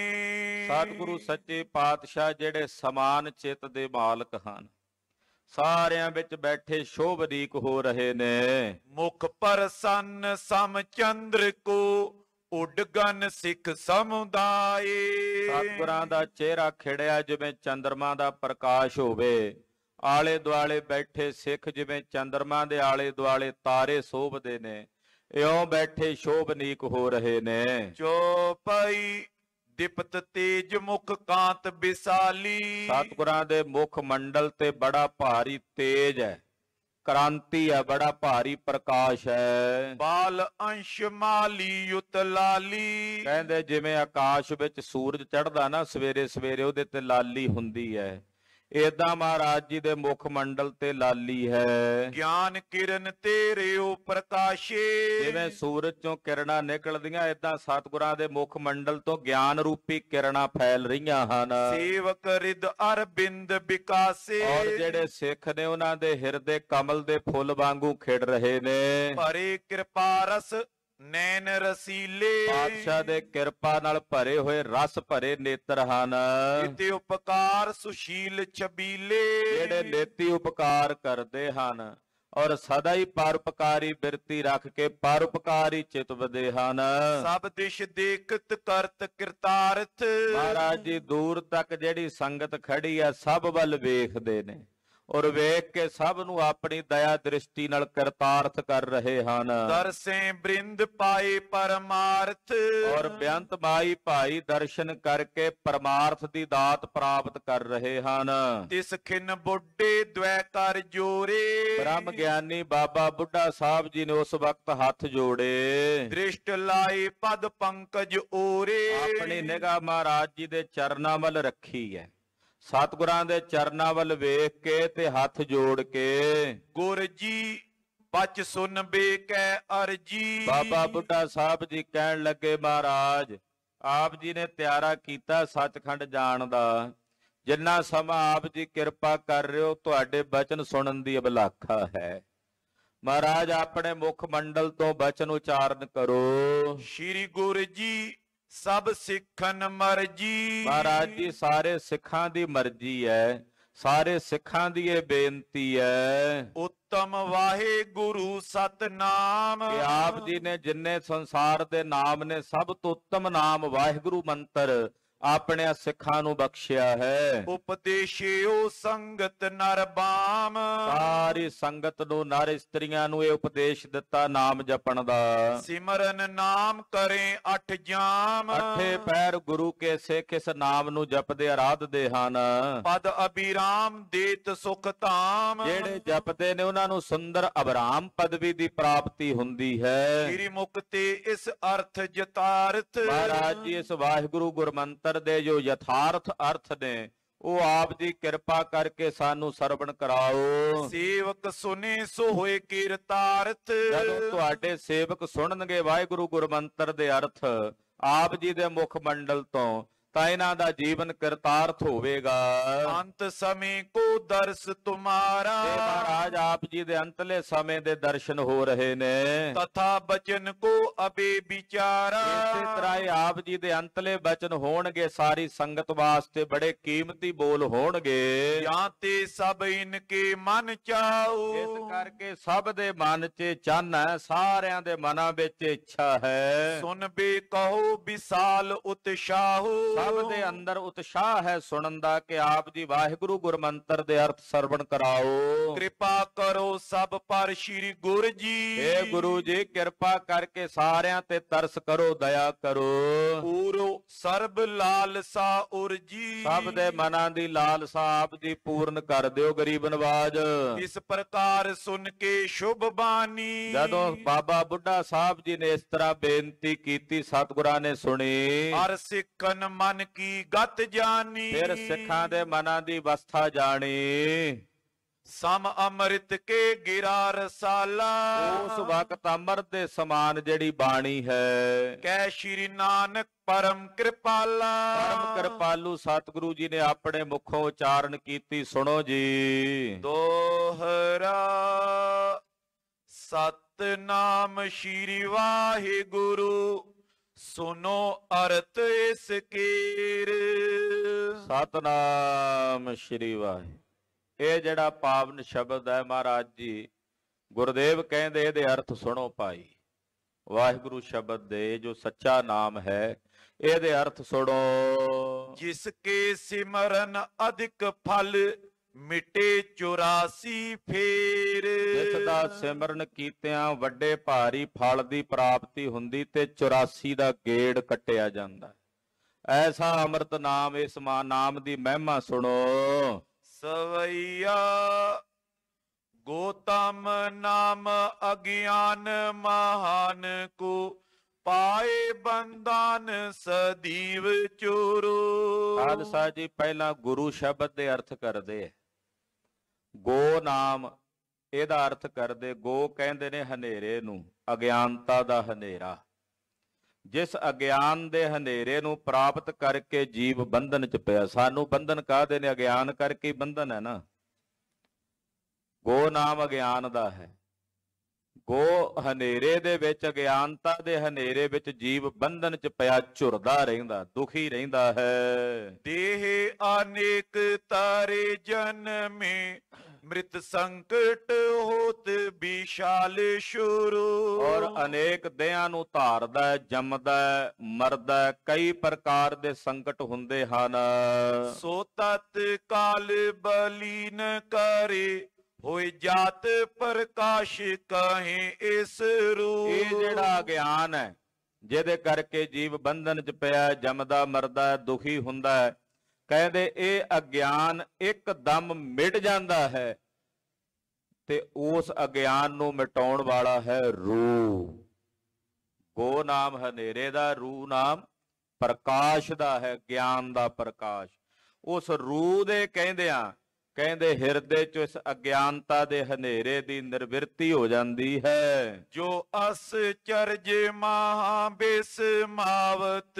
सतगुरु सच्चे पातशाह जेड़े समान चित दे मालक हन, सारियां विच बैठे शोभनीक हो रहे ने। मुख प्रसन्न सम चंद्र को उडगन सिख समुदाय, सतगुरां दा चेहरा खिड़िया जिवें चंद्रमा दा प्रकाश होवे। आले दुआले बैठे सिख जिवें चंद्रमा दे आले दुआले तारे शोभदे ने, इयों बैठे शोभनीक हो रहे ने। चौपाई दिपत तेज मुख कांत बिसाली, सतगुरां दे मुख मंडल ते बड़ा भारी तेज है, क्रांति है, बड़ा भारी प्रकाश है। बाल अंश माली युत लाली, कहते जिमें आकाश विच सूरज चढ़दा ना सवेरे सवेरे उहदे ते लाली हुंदी है, एदा महाराज जी दे मुख मंडल ते लाली है। ज्ञान किरण तेरे ओ प्रकाशे, जिवें सूरज चों किरणा निकलदियां एदा सतगुरां दे मुख मंडल तो ज्ञान रूपी किरणा फैल रहियां हन। सेवक रिद अरबिंद विकासे, और जेडे सिख ने उन्हां दे हिरदे कमल दे फुल वांगू खिड़ रहे ने। भरे कृपा रस नैन रसीले, पातशाह दे कृपा नाल भरे हुए रस भरे नेत्र हन। इति उपकार सुशील छबीले, जेड़े नेति उपकार करदे हन, और सदा ही परोपकारी बिरती रख के परोपकारी चित वदे हन। सब दिश देखत करत कृतार्थ, महाराज जी दूर तक जेड़ी संगत खड़ी है सब वल वेखदे ने, और वेख के सब नू अपनी दया दृष्टि नाल करतार्थ कर रहे हन। दरसे बृंद पाई परमार्थ और बेअंत माई भाई दर्शन करके परमार्थ दी दात प्राप्त कर रहे हन। तिस खिन बुढ़े द्वै कर जोरे ब्रह्म ज्ञानी बाबा बुढ़ा साहब जी ने उस वक्त हाथ जोड़े। दृष्ट लाई पद पंकज ओरे अपनी निगाह महाराज जी दे चरना वल रखी है। सतगुरां दे चरना वल वेख के ते हाथ जोड़ के गुर जी बच सुन बेकै अर्जी। बाबा बुड्ढा साहब जी कहन लगे महाराज आप जी ने त्यारा कीता सचखंड जाण दा। जिन्ना समा आप जी किरपा कर रहे हो तुहाडे बचन सुनन दी अबलाखा है। महाराज अपने मुख मंडल तो बचन उचारण करो। श्री गुरु जी सब सिखन मर्जी महाराज जी सारे सिखां दी मर्जी है, सारे सिखां दी ये बेनती है। उत्तम वाहे गुरु सतनाम आप जी ने जिन्ने संसार दे नाम ने सब तो उत्तम नाम वाहिगुरु मंत्र अपने सिखां नू बख्शिया है। उपदेशियो संगत नर बाम सारी संगत नू नर स्त्रियां नू उपदेश दिता नाम जपन दा। सिमरन नाम करें अठ जाम अठे पैर गुरु के सिख इस नाम नू जपदे आराधदे हन। पद अभिराम देत सुख धाम जेड़े जपदे ने उन्हां नू सुंदर अभिराम पदवी दी प्राप्ति हुंदी है। श्री मुक्ति इस अर्थ जतारत महाराज जी इस वाहिगुरु गुरमंत्र दे जो यथार्थ अर्थ ने वो आप जी कृपा करके सानू सरवण कराओ। सेवक सुने सो होए कीरतार्थ जदों तुहाडे सेवक सुनणगे वाहिगुरु गुरमंत्र दे अर्थ आप जी दे मुख मंडल तो इन्हां दा जीवन करतार्थ होवेगा। अंत समय को दर्श तुम्हारा महाराज आप जी दे अंतले समय दे दर्शन हो रहे ने। तथा बचन को अबे विचारा इस तरह आप जी दे अंतले बचन होणगे सारी संगत वास्ते बड़े कीमती बोल होणगे। जाते सब इनके मन चाओ इस करके सब दे मन च चन है, सारियां दे मनां विच इच्छा है। सुन बे कहो विशाल उत्साहो सब दे अंदर उत्साह है सुनन दा के आप जी वाहिगुरु गुरमंत्र दे अर्थ सरवण कराओ। कृपा करो सब पर श्री गुरु जी हे गुरु जी कृपा करके सारियां ते तरस करो, दया करो। पूरो सर्ब लालसा उर्जी सब दे मना दी लालसा आप जी पूर्ण कर दियो गरीब नवाज। इस प्रकार सुन के शुभ बानी जदों बाबा बुड्ढा साहब जी ने इस तरह बेनती कीती सतगुरां ने सुनी। हर सिखन मन की गत जानी फिर सिखां दे मना दी अवस्था जानी। सम अमृत के गिरा रसाला उस वक्त अमृत दे समान जड़ी बाणी है। कै श्री नानक परम कृपाला परम कृपालू सतगुरु जी ने अपने मुखों उचारण कीती। सुनो जी दोहरा सतनाम श्री वाहिगुरु सुनो अर्थ इसके। सतनाम श्री वाहे ये जड़ा पावन शब्द है महाराज जी गुरुदेव कहते दे अर्थ सुनो भाई। वाहिगुरु शब्द दे जो सच्चा नाम है ये अर्थ सुनो। जिसके सिमरन अधिक फल मिटे 84 फेर जिसदा सिमरन कीतियां वड्डे भारी फल दी प्राप्ति हुंदी ते 84 दा गेड़ कटिया जांदा। ऐसा अमृत नाम इस मां नाम दी महिमा सुनो। सवैया गोतम नाम अज्ञान महान को पाए बंधन सदीव चोरो। खालसा जी पहला गुरु शब्द दे अर्थ कर दे गो नाम एदा अर्थ करते गो कहते ने हनेरे नू अग्यानता दा हनेरा। जिस अग्यान दे हनेरे नू प्राप्त करके जीव बंधन च पिया। सानू बंधन कहते ने अग्यान करके बंधन है ना। गो नाम अग्यान दा है। गो हनेरे दे विच अग्यानता दे हनेरे विच जीव बंधन च पिया झुरदा रहिंदा दुखी रहिंदा है। देह अनेक तारे जन्मे मृत संकट होत विशाल शुरू। और अनेक देहां नूं धारदा जमदा मरदा कई प्रकार दे संकट हुंदे हन। सो तत काल बलीन करे होए जात प्रकाश कहे इस रूप। ये जिहड़ा ज्ञान है जिहदे करके जीव बंधन च पिया जमदा मरदा दुखी हुंदा है, कहते यह अज्ञान एकदम मिट जाता है ते उस अज्ञान नूं मिटाउण वाला है रूह। गो नाम हनेरे दा, रूह नाम प्रकाश दा है, ज्ञान दा प्रकाश। उस रूह दे कहंदिआं कहंदे हिरदे चो इस अज्ञानता दे हनेरे दी निवृत्ति हो जाती है। जो आश्चर्ज महाबिस्मावत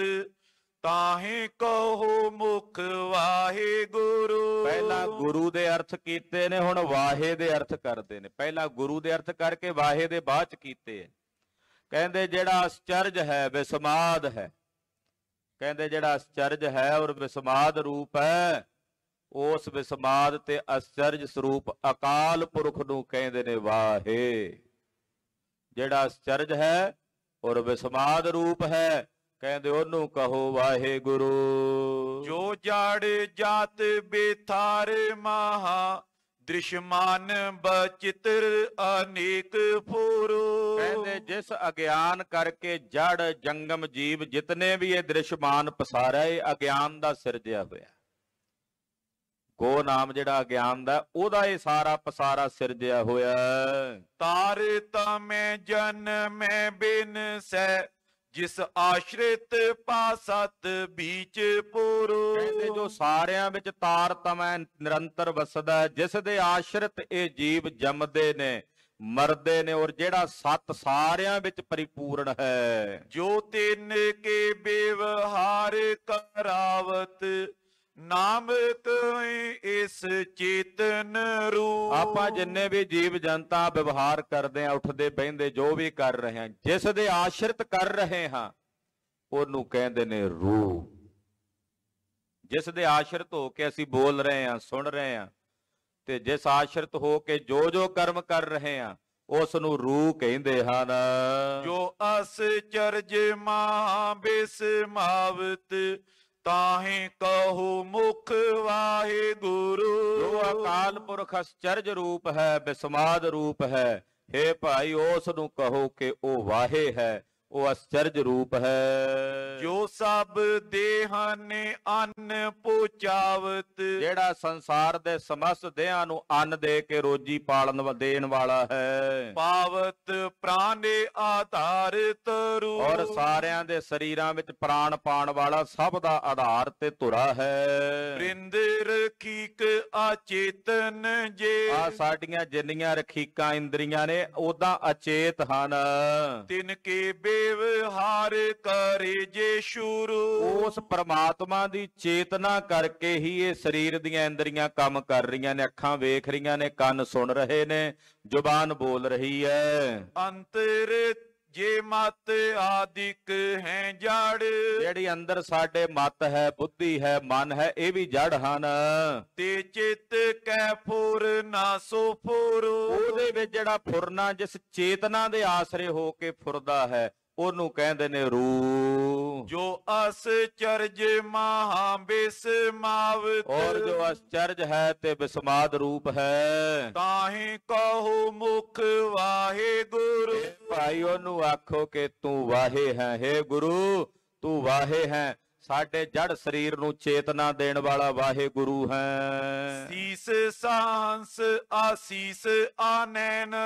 ताहे कहो मुख वाहे गुरु। पहला गुरु दे अर्थ कीते ने, हुण वाहे दे अर्थ करते ने। पहला गुरु दे अर्थ करके वाहे दे बाद च कीते। कहंदे जेड़ा आश्चर्ज है विस्माद है, कहंदे जेड़ा आश्चर्ज है और विस्माद रूप है, उस विस्माद ते आश्चर्ज स्वरूप अकाल पुरख नूं कहंदे ने वाहे। जेड़ा आश्चर्ज है और विस्माद रूप है, कहंदे ओनू कहो वाहे गुरु। जो जाड़े जात बेथार महा दृश्यमान बचित्र अनेक फूरो। कहंदे जिस अज्ञान करके जड़ जंगम जीव जितने भी ये दृश्यमान पसारा है, अज्ञान दा सिरजिया होया। गो नाम जिहड़ा अज्ञान दा, ओहदा ये सारा पसारा सिरजिया होया। तार तमे जन में बिन सै जिस आश्रित पासत बीच पुरो। जो सारियां विच तारतम निरंतर वसदा, जिस दे आश्रित ये जीव जमदे ने मरदे ने, और जेड़ा सत सारियां विच परिपूर्ण है। जो तिन के व्यवहार करावत नाम कहे इस चेतन रूप। आपां जिन्ने भी जीव जनता व्यवहार करते हैं, उठते बहिंदे जो भी कर रहे हैं, जिस दे आश्रित कर रहे हैं उहनूं कहंदे ने रूह। जिस दे आश्रित हो के असीं बोल रहे हैं सुन रहे हैं, ते जिस आश्रित हो के जो जो कर्म कर रहे हैं उसनूं रूह कहंदे हन। जो आश्चर्ज महाबिस्मावत ताहे कहो मुख वाहे गुरु। जो अकाल पुरख आश्चर्य रूप है बिस्माद रूप है, हे भाई उस नूं कहो कि ओ वाहे है, ओ आश्चर्य रूप है। जो सब देहां ने अन्न पहुंचावत, जेड़ा संसार दे समस्त देहां नूं अन्न दे के रोजी पालन देण वाला है, पावत प्राणे आधार तरु। और सारियां दे शरीरां विच प्राण पाण वाला, सब दा आधार ते धुरा है। वृंद रखीक अचेतन जे, आ साडियां जिन्नियां रखीकां इंद्रियां ने ओदां अचेत हन। तिनके व्यवहार करे जे शुरू, उस परमात्मा दी चेतना करके ही ये शरीर दियां इंद्रियां काम कर रही ने, अखां वेख रही ने, कान सुन रहे ने, जुबान बोल रही है। अंतर जे मत आदिक है जड़, जेड़ी अंदर साडे मत है बुद्धि है मन है, ये भी जड़ हन। ते चित कै फुरना सो फुरो, ओहदे विच जेड़ा फुरना जिस चेतना दे आसरे हो के फुरदा है ओनू कहंदे ने रूह। जो आश्चर्ज महाबिस्मावत, और जो आश्चर्ज है ते बिस्माद रूप है, ताहे कहो मुख वाहे गुरु। भाई ओनू आखो के तू वाहे है, हे गुरु तू वाहे है, साडे जड़ शरीर नू चेतना देण वाला वाहे गुरु है। सीस सांस आसीस आनैन,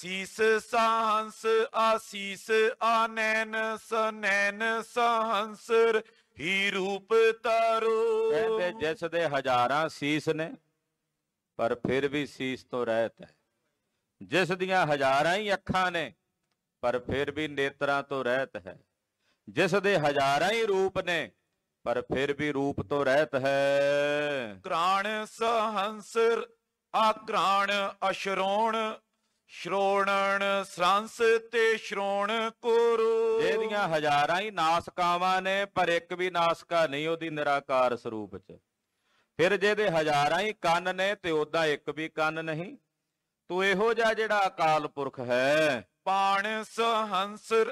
सीस सांस आसीस आनैन सनैन सहंसर ही रूप तारो। कहते जिस दे हजारां सीस ने पर फिर भी सीस तो रहत है, जिस दियां हजारां ही अखां ने पर फिर भी नेत्रां तो रहत है, जिस दे हजारां ही रूप ने पर फिर भी रूप तो रहत है। क्राण सहंसर आक्राण अश्रोण श्रोणण श्रांस ते श्रोण कुरु। जेदियां हजारां ही नासकावां ने पर एक भी नासका नहीं ओदी निराकार स्वरूप च, फिर जेदे हजारां ही कन ने ते ओदा एक भी कन नहीं। तो इहो जिहा जिहड़ा अकाल पुरख है पाण सहंसर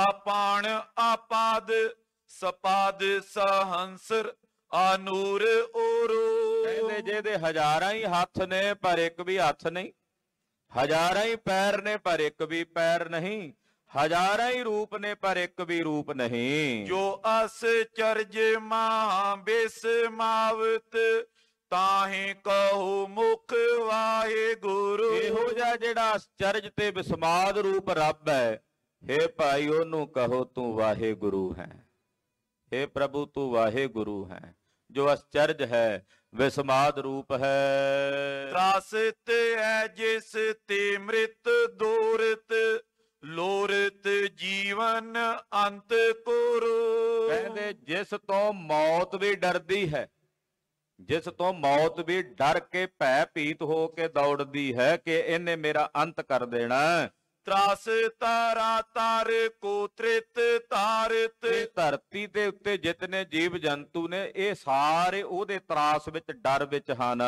आपाण आपाद सपाद सहंसर आनूर ओरो। कहते जेदे हजारां ही हथ ने पर एक भी हथ नहीं, हजारां ही पैर ने पर एक भी पैर नहीं, हजारां ही रूप ने पर एक भी रूप नहीं। जो आश्चर्ज महा बेसमावत ताहे कहो मुख वाहे गुरु। इहो जिहा जिहड़ा अचरज ते बिस्माद रूप रब है, हे भाई ओनू कहो तू वाहे गुरु है, हे प्रभु तू वाहे गुरु है जो आश्चर्य है विस्माद रूप है। त्रासत है जिस ते मृत दोरत लोरत जीवन अंत कोरो। कहते जिस तो मौत भी डरदी है, जिस तो मौत भी डर के भय भीत हो के दौड़ती है कि इन्हें मेरा अंत कर देना। त्रास तारा तार को त्रित तारित। धरती के उत्ते जितने जीव जंतु ने ये सारे ओदे त्रास विच डर विच हन।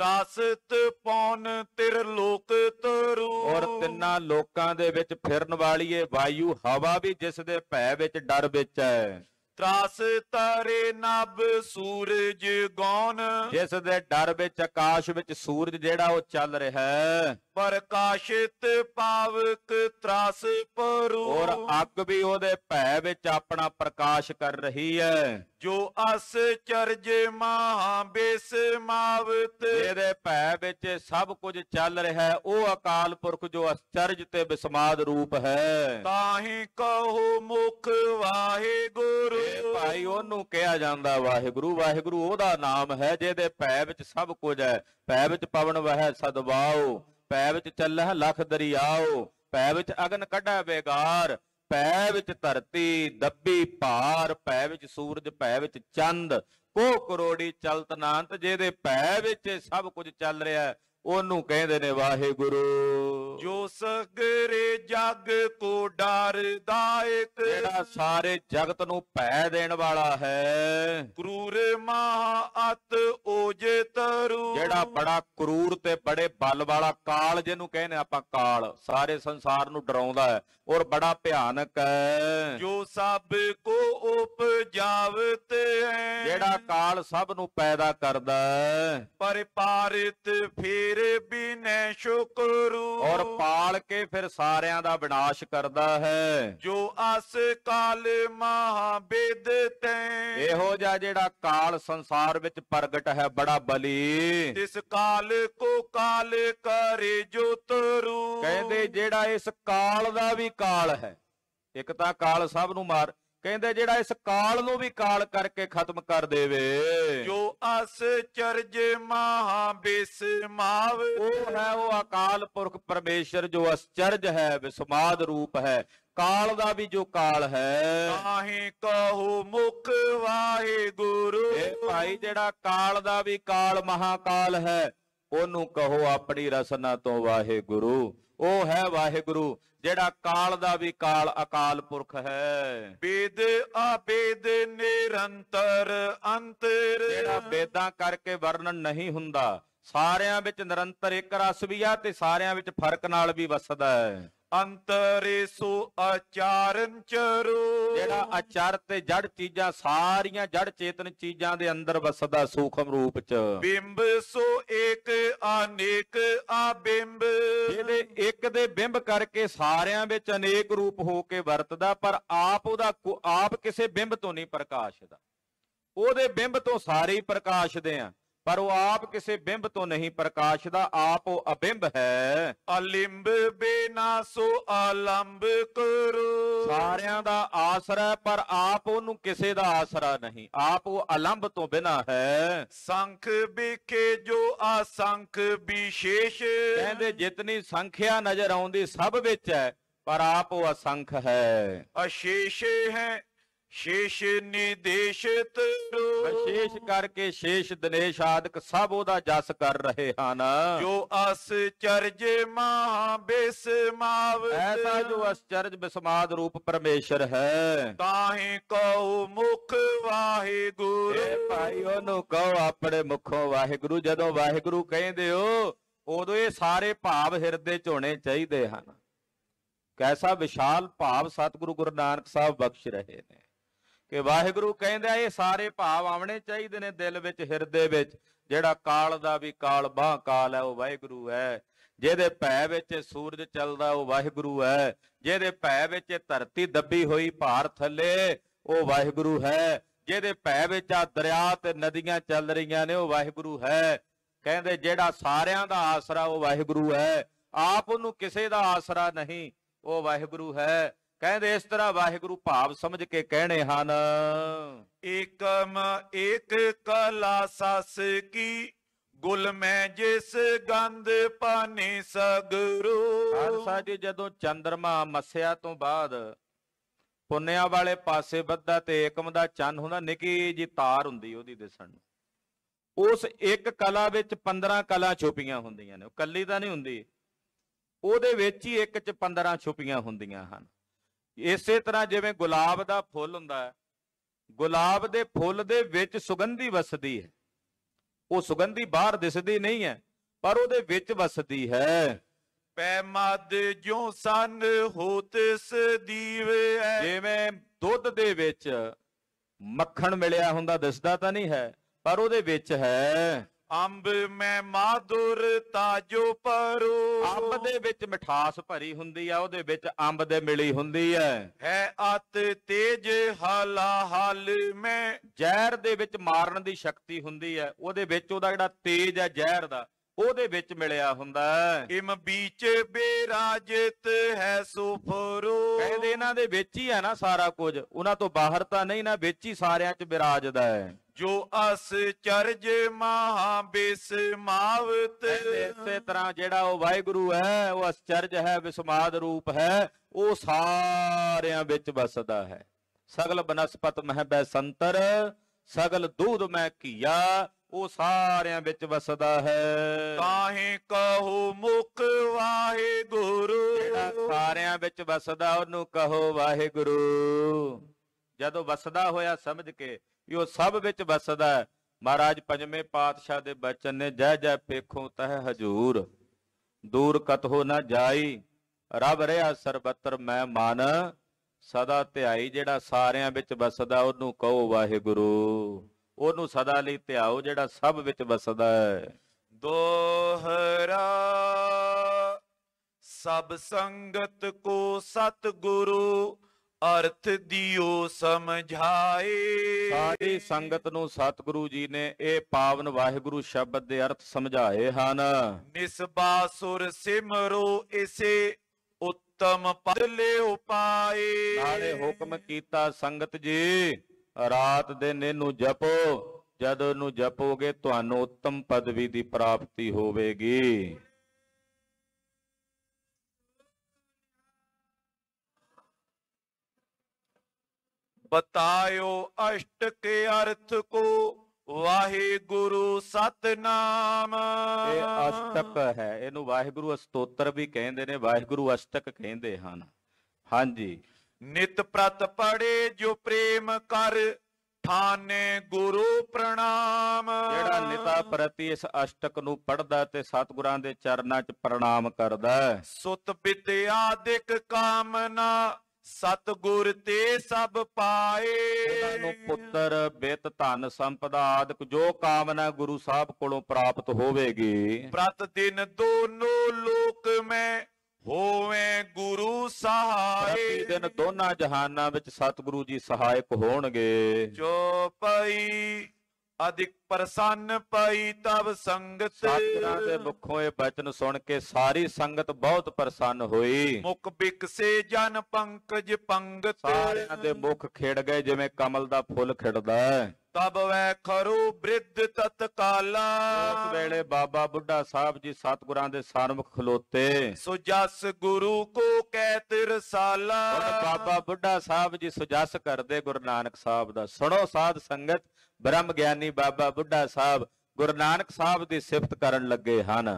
त्रासत पौन तिर लोक तरु। और तिन्ना लोकां दे विच फिरन वाली ये वायु हवा भी जिस दे भय विच डर विच है। त्रास तारे नभ सूरज गौन। जिस दे डर विच आकाश विच सूरज जेड़ा वो चल रहा है। प्रकाशित पावक त्रास परू। और अग भी ओदे भय विच अपना प्रकाश कर रही है। जो आश्चर्ज महा बेसमावत। जेदे भय विच सब कुछ चल रहा है वो अकाल पुरख जो आश्चर्ज ते बिस्माद रूप है। ताही कहो मुख वाहे गुरु। भाई ओनू कहा जाता वाहेगुरु, वाहेगुरु ओदा नाम है जेदे भय विच सब कुछ है। भय विच पवन वहै सदवाओ, भय विच चलह लख दरियाओ, भय विच अगन कढ़ै बेगार, भय विच धरती दबी भार, भय विच सूरज भय विच चंद को करोड़ी चलत अनंत। जेदे भय विच सब कुछ चल रहा है ओनू कहते ने वाहे गुरु। जो सगरे जग को डर दायक। जेड़ा सारे जगत नू भय देण वाला है। क्रूर महा अत ओज तरु। जेड़ा बड़ा क्रूर ते बड़े बल वाला काल जिनू कहने आपां काल सारे संसार नू डराउंदा है और बड़ा भयानक है। जो सब को उपजावत है। जेड़ा काल सब नू पैदा करदा है। परिपारित फेर बिनै शुकरू। और पाल के फिर सारियां दा विनाश करदा है। जो अस काल महाबेद तै। एहो जिहा जेड़ा काल संसार विच प्रगट है बड़ा बली। इस काल को काल करे जो तरु। कहते जेड़ा इस काल दा भी काल है, एक तां काल सब नू मार। कहते जेड़ा इस काल नू भी काल करके खत्म कर देवे। जो आश्चर्ज महा बेसमाव। वो है वो अकाल पुरख परमेश्वर जो आश्चर्य है विस्माद रूप है, काल दा भी जो काल है। ताहे कहो मुख वाहे गुरु। भाई जेड़ा काल दा भी काल महाकाल है ओनू कहो अपनी रसना तो वाहे गुरु। ओ है वाहेगुरु जेड़ा काल दा भी काल अकाल पुरख है। वेद अवेद निरंतर अंतर। जेड़ा वेदां करके वर्णन नहीं हुंदा, सारियां विच निरंतर एक रस भी आ ते सारियां विच फर्क नाल भी वसदा है। अंतरे सो आचरण चरो। जेड़ा आचार ते जड़ चीजां सारियां जड़ चेतन चीजां दे अंदर वसदा सूक्ष्म रूप च। बिंब सो एक अनेक आबिंब। जेदे एक दे बिंब करके सारियां विच अनेक रूप हो के वरतदा पर आप उदा आप किसे बिंब तो नहीं प्रकाशदा। ओदे बिंब तो सारे ही प्रकाशदे आ पर वो आप किसी बिंब तो नहीं प्रकाश दा, आप वो अबिंब है। अलिंब बिना सो अलंब करो। सारियां दा आसरा पर आप ओनू किसी दा आसरा नहीं, आप वो अलंब तो बिना है। संख बिखे जो असंख विशेष। कहते जितनी संख्या नजर आउंदी सब विच है पर आप वो असंख है। अशेष है शेष निदेश तरु। विशेष करके शेष दिनेश आदिक सब ओदा जस कर रहे हन। जो आश्चर्ज महा बेसमावत। ऐसा जो आश्चर्ज बिस्माद रूप परमेश्वर है। ताहे कहो मुख वाहे गुरु। भाई ओनू कहो अपने मुखों वाहिगुरु। जदों वाहिगुरु कहते हो उदों ये सारे भाव हिरदे च होने चाहिए हैं। कैसा विशाल भाव सतगुरु गुरु नानक साहब बख्श रहे ने कि वाहिगुरु कहंदा ये सारे भाव आने चाहिए ने दिल विच हिरदे विच। जिहड़ा काल दा भी काल बाह काल है वह वाहिगुरु है। जिहदे भै विच सूरज चलदा वह वाहिगुरु है। जिहदे भै विच धरती दबी होई भार थले वह वाहिगुरु है। जिहदे भै विच आ दरिया ते नदियां चल रही ने वह वाहिगुरु है। कहंदे जिहड़ा सारियां दा आसरा वह वाहिगुरु है। आप नूं किसे दा आसरा नहीं वह वाहिगुरु है। कहते इस तरह वाहिगुरु भाव समझ के कहने हन। एकम एक कला सस की गुल में जिस गंध पाने सगुरु। खालसा जी जदों चंद्रमा मस्या तो बाद पुन्निया वाले पासे बद्दा ते एकम दा चंद हुंदा निकी जी तार हुंदी उहदी दिसण नूं। उस एक कला विच 15 कला छुपियां हुंदियां ने। कली तां नहीं हुंदी, ਉਹਦੇ ਵਿੱਚ ਹੀ ਇੱਕ ਚ 15 ਛੁਪੀਆਂ ਹੁੰਦੀਆਂ ਹਨ। ਇਸੇ ਤਰ੍ਹਾਂ ਜਿਵੇਂ ਗੁਲਾਬ ਦਾ ਫੁੱਲ ਹੁੰਦਾ ਹੈ, ਗੁਲਾਬ ਦੇ ਫੁੱਲ ਦੇ ਵਿੱਚ ਸੁਗੰਧੀ ਵਸਦੀ ਹੈ। ਉਹ ਸੁਗੰਧੀ ਬਾਹਰ ਦਿਸਦੀ ਨਹੀਂ ਹੈ ਪਰ ਉਹਦੇ ਵਿੱਚ ਵਸਦੀ ਹੈ। ਪੈਮਾਦ ਜਿਉ ਸੰਨ ਹੋਤ ਸਦੀਵ ਹੈ। ਜਿਵੇਂ ਦੁੱਧ ਦੇ ਵਿੱਚ ਮੱਖਣ ਮਿਲਿਆ ਹੁੰਦਾ, ਦਿਸਦਾ ਤਾਂ ਨਹੀਂ ਹੈ ਪਰ ਉਹਦੇ ਵਿੱਚ ਹੈ। ਅੰਬ ਮੈਂ ਮਾਧੁਰ ਤਾਜੋ ਪਰੋ। ਅੰਬ ਦੇ ਵਿੱਚ ਮਿਠਾਸ ਭਰੀ ਹੁੰਦੀ ਆ, ਉਹਦੇ ਵਿੱਚ ਅੰਬ ਦੇ ਮਿਲੀ ਹੁੰਦੀ ਹੈ। ਹੈ ਅਤ ਤੇਜ ਹਾਲਾ ਹਾਲ ਮੈਂ। ਜ਼ਹਿਰ ਦੇ ਵਿੱਚ ਮਾਰਨ ਦੀ ਸ਼ਕਤੀ ਹੁੰਦੀ ਹੈ, ਉਹਦੇ ਵਿੱਚ ਉਹਦਾ ਜਿਹੜਾ ਤੇਜ ਹੈ ਜ਼ਹਿਰ ਦਾ ਉਹਦੇ ਵਿੱਚ ਮਿਲਿਆ ਹੁੰਦਾ। ਇਮ ਬੀਚ ਬੇਰਾਜਿਤ ਹੈ ਸੁਫਰੋ। ਕਹਿੰਦੇ ਇਹਨਾਂ ਦੇ ਵਿੱਚ ਹੀ ਹੈ ਨਾ ਸਾਰਾ ਕੁਝ, ਉਹਨਾਂ ਤੋਂ ਬਾਹਰ ਤਾਂ ਨਹੀਂ ਨਾ, ਵਿੱਚ ਹੀ ਸਾਰਿਆਂ ਚ ਬਿਰਾਜਦਾ ਹੈ। जो आश्चर्य महाबिस्मावत। इस तरह जेड़ा वो वाहिगुरु है वो आश्चर्य है, विस्माद रूप है, वो सारियां विच बसदा है। सगल बनस्पत मह बैसंतर सगल दूध मह घिया, वो सारियां विच बसदा है। ताहे कहो मुख वाहिगुरु। सारियां विच बसदा ओनू कहो वाहिगुरु। जदों बसदा होया समझ के यो सब विच बसदा है। महाराज पंजवें पातशाह दे बचन ने, जय जय पेखों तह हजूर दूर कतहो ना जाई। रब रहा सरबत्र मैं मन सदा ध्याई। जेड़ा सारियां विच बसदा ओनू कहो वाहिगुरु। ओनू सदा लई ध्याओ जेड़ा सब विच बसदा है। दोहरा सब संगत को सतगुरु अर्थ दियो समझाए। सारी संगत नू सतगुरु जी ने ए पावन वाहिगुरु शब्द दे अर्थ समझाए हन। निस्बा सुर सिमरो इसे उत्तम पदले उपाए। नाले हुक्म कीता संगत जी रात दिन इनू जपो, जदों इनू जपोगे तुहानू उत्तम पदवी दी प्राप्ति होवेगी। बतायो अष्ट के अर्थ को वाहिगुरु सतनाम। ये अष्टक है, इनू वाहिगुरु स्त्रोत्र भी कहते ने, वाहिगुरु अष्टक कहते हैं। हाँ जी। नित प्रत पड़े जो प्रेम कर ठाने गुरु प्रणाम। जेड़ा निता प्रति इस अष्टक नू पढ़दा ते सतगुरां दे चरनां च प्रणाम करदा। सुत विद्यादिक कामना सतगुर ते सब पाए। पुत्र बित धन संपदा आदिक जो कामना गुरु साहब कोलों प्राप्त होवेगी। प्रतिदिन दोनों लोक में होवे गुरु सहाय। प्रतिदिन दोनों जहाना विच सतगुरु जी सहायक होणगे। जो पई अधिक प्रसन्न पई तब संगत। सतगुरां दे मुखों ये बचन सुन के सारी संगत बहुत प्रसन्न हुई। मुख बिकसे जन पंकज पंगत। सारियां दे मुख खिड़ गए जिवें कमल दा फुल खिड़दा है। तब वह खरो वृद्ध तत्काला। उस वेले बाबा बुढ़ा साहब जी सतगुरां दे सारमुख खलोते। सुजस गुरु को कहत रसाला। बाबा बुढ़ा साहब जी सुजस करदे गुरु नानक साहब दा। सुनो साध संगत, ब्रह्म ज्ञानी बाबा बुढ़ा साहब गुरु नानक साहब दी सिफत करन लगे हन।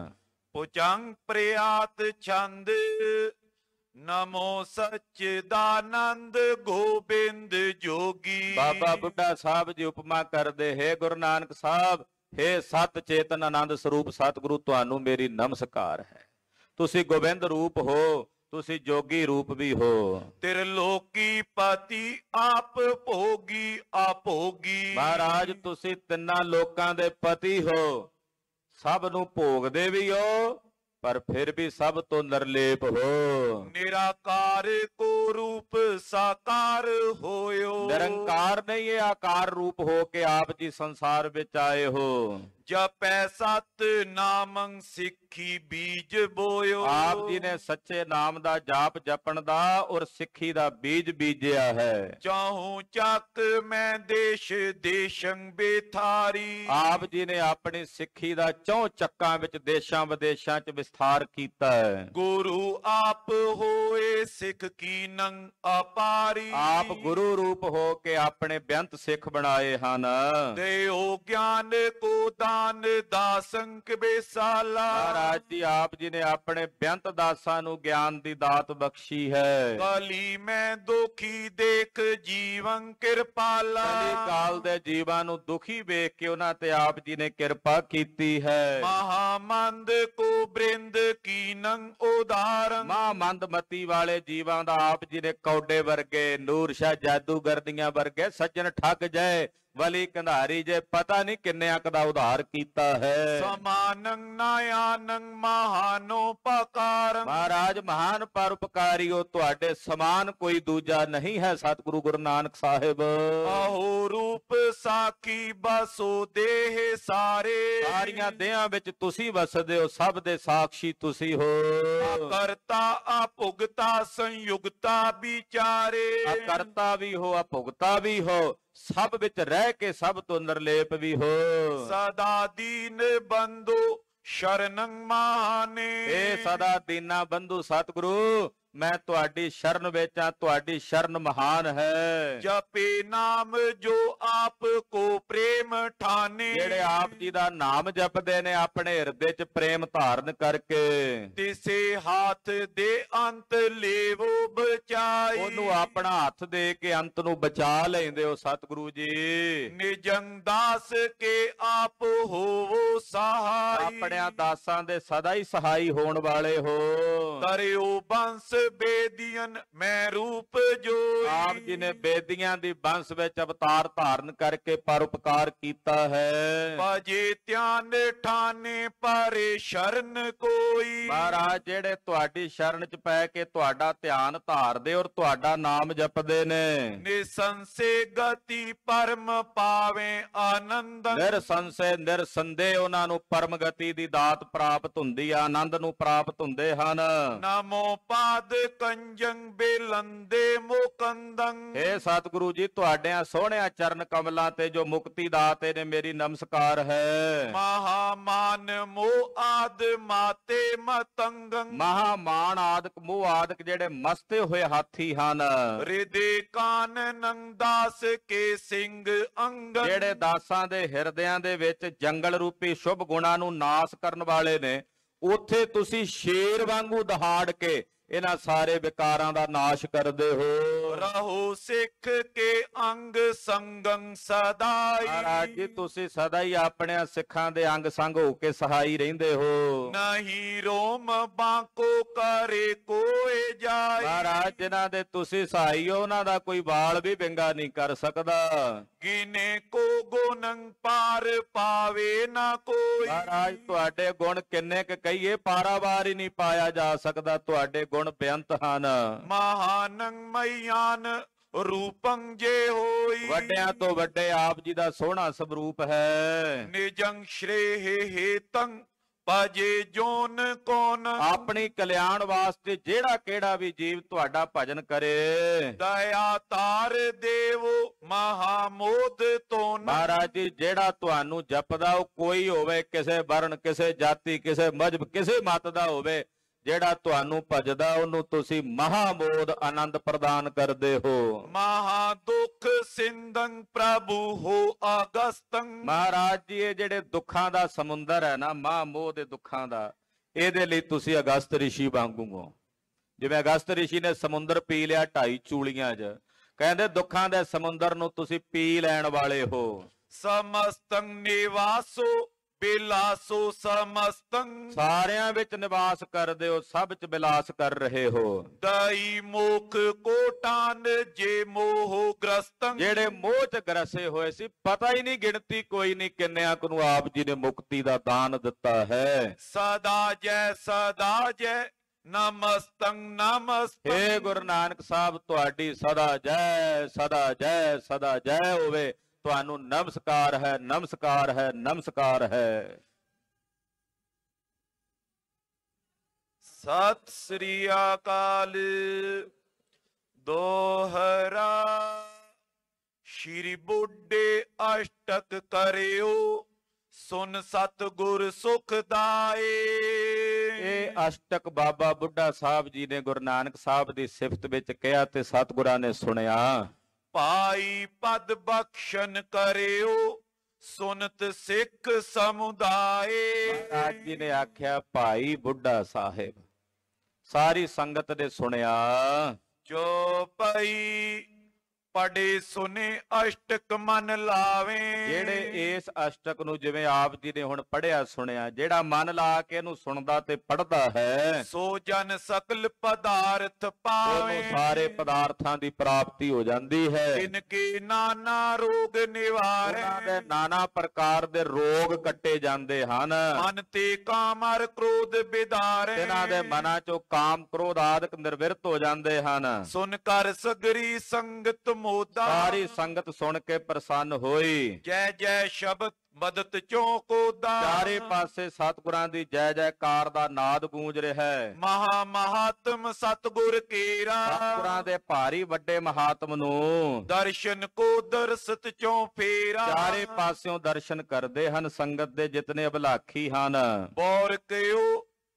पुचंग प्रयात छंद नमो सच्चिदानंद गोबिंद जोगी। बाबा बुड्ढा साहब जी उपमा कर दे, हे गुरु नानक साहब, हे सत चेतन आनंद स्वरूप सतगुरु तुहानू मेरी नमस्कार है। तुसी गोबिंद रूप हो, तुसी जोगी रूप भी हो। त्रिलोकी पति आप भोगी आपोगी। महाराज तुसी तिन्ना लोकां दे पति हो, सब नू भोग दे भी हो, पर फिर भी सब तो निर्लेप हो। निराकार को रूप साकार होयो। निरंकार नहीं है, आकार रूप हो के आप जी संसार विच आए हो। जपै सत नाम सिक्खी बीज बोयो। आप जी ने सच्चे नाम दा जाप जपन दा और सिक्खी दा बीज बीजिया है। चाहूं चक मैं देश देशं बेथारी। आप जी ने अपनी सिक्खी दा चौं चक्कां विच देशां विदेशां च विस्तार कीता है। गुरु आप होए सिख की नंग अपारी। आप गुरु रूप हो के अपने बेअंत सिख बनाए हन। देओ ज्ञान को दासंक बेसाला। महाराज जी आप जी ने अपने बेअंत दासां नू ज्ञान दी दात बख्शी है। कली मैं दुखी देख जीवन कृपाला। काल दे जीवां नू दुखी वेख के उन्हां ते आप जी ने कृपा कीती है। महामंद को बृंद की नंग उदाहरण। महामंद मती वाले जीवां दा आप जी ने कौडे वर्गे, नूर शाह जादूगरदियां वर्गे सज्जन ठग जाए वली कंधारी जे पता नहीं किन्ने अकदा उधार कीता है। समानंग नायानंग महानोपकार। महाराज महान परोपकारी हो, तुहाडे समान कोई दूजा नहीं है सतगुरु गुरु नानक साहिब। आहो रूप साखी बसो देह सारे। सारियां देहां विच तुसी वसदे हो, सब दे साक्षी तुसी हो। अकर्ता अभुगता संयुगता विचारे। अकर्ता भी हो, अभुगता भी हो, सब विच रह के सब तो निर्लेप भी हो। सदा दीन बंधु शरणं माने। ए सदा दीना बंधु सतगुरु मैं तुहाडी शरण विच आं, तुहाडी शरण महान है। जपे नाम जो आप को प्रेम ठाने। जेड़े आप जी दा नाम जपदे ने अपने हृदय च प्रेम धारण करके। तिसे हाथ दे अंत लेवो बचाई। ओनू अपना हाथ दे के अंत नू बचा लेंदे हो सतगुरु जी। निजंग दास के आप होवो सहाय। अपने दासां दे सदा ही सहाय होण वाले हो। करियो बंस बेदियन मैं रूप जो। आप जी ने बेदियां दी बंस विच अवतार धारण करके परोपकार कीता है। भजे ध्यान ठाने परे शरण कोई। महाराज जेड़े तुहाडी शरण च पै के तुहाडा ध्यान धारदे और तुहाडा नाम जपदे ने। निसंसे गति परम पावे आनंद। निरसंसे निरसंदे उन्हां नू परम गति दी दात प्राप्त हुंदी, आनंद नू प्राप्त हुंदे हन। नमो पाद कंजंग बेलंदे मुकंदंग। हे सतगुरु जी तुहाडे सोहणिया चरण कमलां ते जो मुक्ति दाते ने मेरी नमस्कार है। महामान मोह आद माते मतंगं। महामान आदक मोह आदक जेड़े मस्ते हुए हाथी हन। हृदय कान नंग दास के सिंह अंग। जेड़े दासां दे हिरदियां दे विच जंगल रूपी शुभ गुणां नू नाश करन वाले ने, उथे तुसी शेर वांगू दहाड़ के इन्हां सारे विकारां दा नाश करदे हो। रहो सिख के अंग संगं सदाई। महाराज जी तुसी सदा ही अपने सिखां दे अंग संग होके सहाई रहिंदे हो। नहीं रोम बांको करे कोई जाए। महाराज जिन्हां दे तुसी सहाई हो उन्हां दा कोई वाल भी विंगा नहीं कर सकदा। गिने को गुणंग पार पावे ना कोई। महाराज तुहाडे गुण किन्ने क कहिए पारावार ही नहीं पाया जा सकदा, तुहाडे गुण बेअंत हन। महानंग मयान रूपंग जे होई। वड्डियां तो वड्डे आप जी दा सोहना स्वरूप है। निजंग श्रेह हेतंग भजे जोन कौन। अपनी कल्याण वास्ते जेड़ा केड़ा भी जीव तुहाडा भजन करे। दया तार देवो महामोद तोन। महाराज जी जेड़ा तुहानू जपदा ओ कोई होवे, किसे वर्ण किसे जाति किसे मजहब किसे मत दा होवे, जेड़ा तुहानू भजदा उन्हूं तुसी महामोद आनंद प्रदान करदे हो। महा दुख सिंधंग प्रभु हो अगस्तंग। महाराज जी ये जेड़े दुखां दा समुंदर है ना, महामोह दे दुखां दा, इहदे लई तुसी अगस्त ऋषि वांगू हो। जिवें अगस्त ऋषि ने समुद्र पी लिया 2.5 चूड़ियां च, कहंदे दुखां दे समुंदर नूं तुसीं पी लैण वाले हो। समस्तंग निवासो बिलासो समस्तंग, सारियां विच निवास करदे हो, सब च बिलास कर रहे हो। दई मोख कोटान जे मोह ग्रस्तंग, जेड़े मोह च ग्रसे होए सी, पता ही नहीं गिनती कोई नहीं किन्नियां नूं आप जी ने मुक्ति दा दान दिता है। सदा जय नमस्तंग नमस्तंग, हे गुरु नानक साहब तुहाडी सदा जय सदा जय सदा जय होवे। तुहानू नमस्कार है नमस्कार है नमस्कार है। सत श्री अकाल दोहरा श्री बुड्ढे अष्टक करियो सुन सतगुर सुखदाए। अष्टक बाबा बुढ़ा साहब जी ने गुरु नानक साहब की सिफत विच कहा ते सतगुरां ने सुनिया। पाई पद बख्शन करियो सुनत सिख समुदाय, महाराज जी ने आख्या भाई बुढ़ा साहिब सारी संगत ने सुनिया। जो पई पढ़े सुने अष्टक मन लावे, जेड़े इस अष्टक नू जिवें आप जी ने हुण पढ़िया सुनिया, जेड़ा मन ला के इहनू सुनदा ते पढ़दा है, सो जन सकल पदार्थ पावे, सारे पदार्थां दी प्राप्ति हो जांदी है। इनके नाना रोग निवारे, उहनां दे नाना प्रकार दे रोग कट्टे जांदे हन। मन ते काम अर क्रोध बिदारे, इहनां दे मनां चों काम क्रोध आदि निर्विरत हो जांदे हन। सुन कर सगरी संगत मोदा, सारी संगत सुन के प्रसन्न होई। जय जय शब्द मदद चौकोदा, चारे पासे सतगुरां दी जय जयकार दा नाद गूंज रहा है। महा महात्म सतगुर केरा, सतगुरां दे भारी वड्डे महात्म नू दर्शन को दर्शत चों फेरा। चारे पास्यों दर्शन करदे हन संगत दे जितने अभलाखी हन। बोर कयो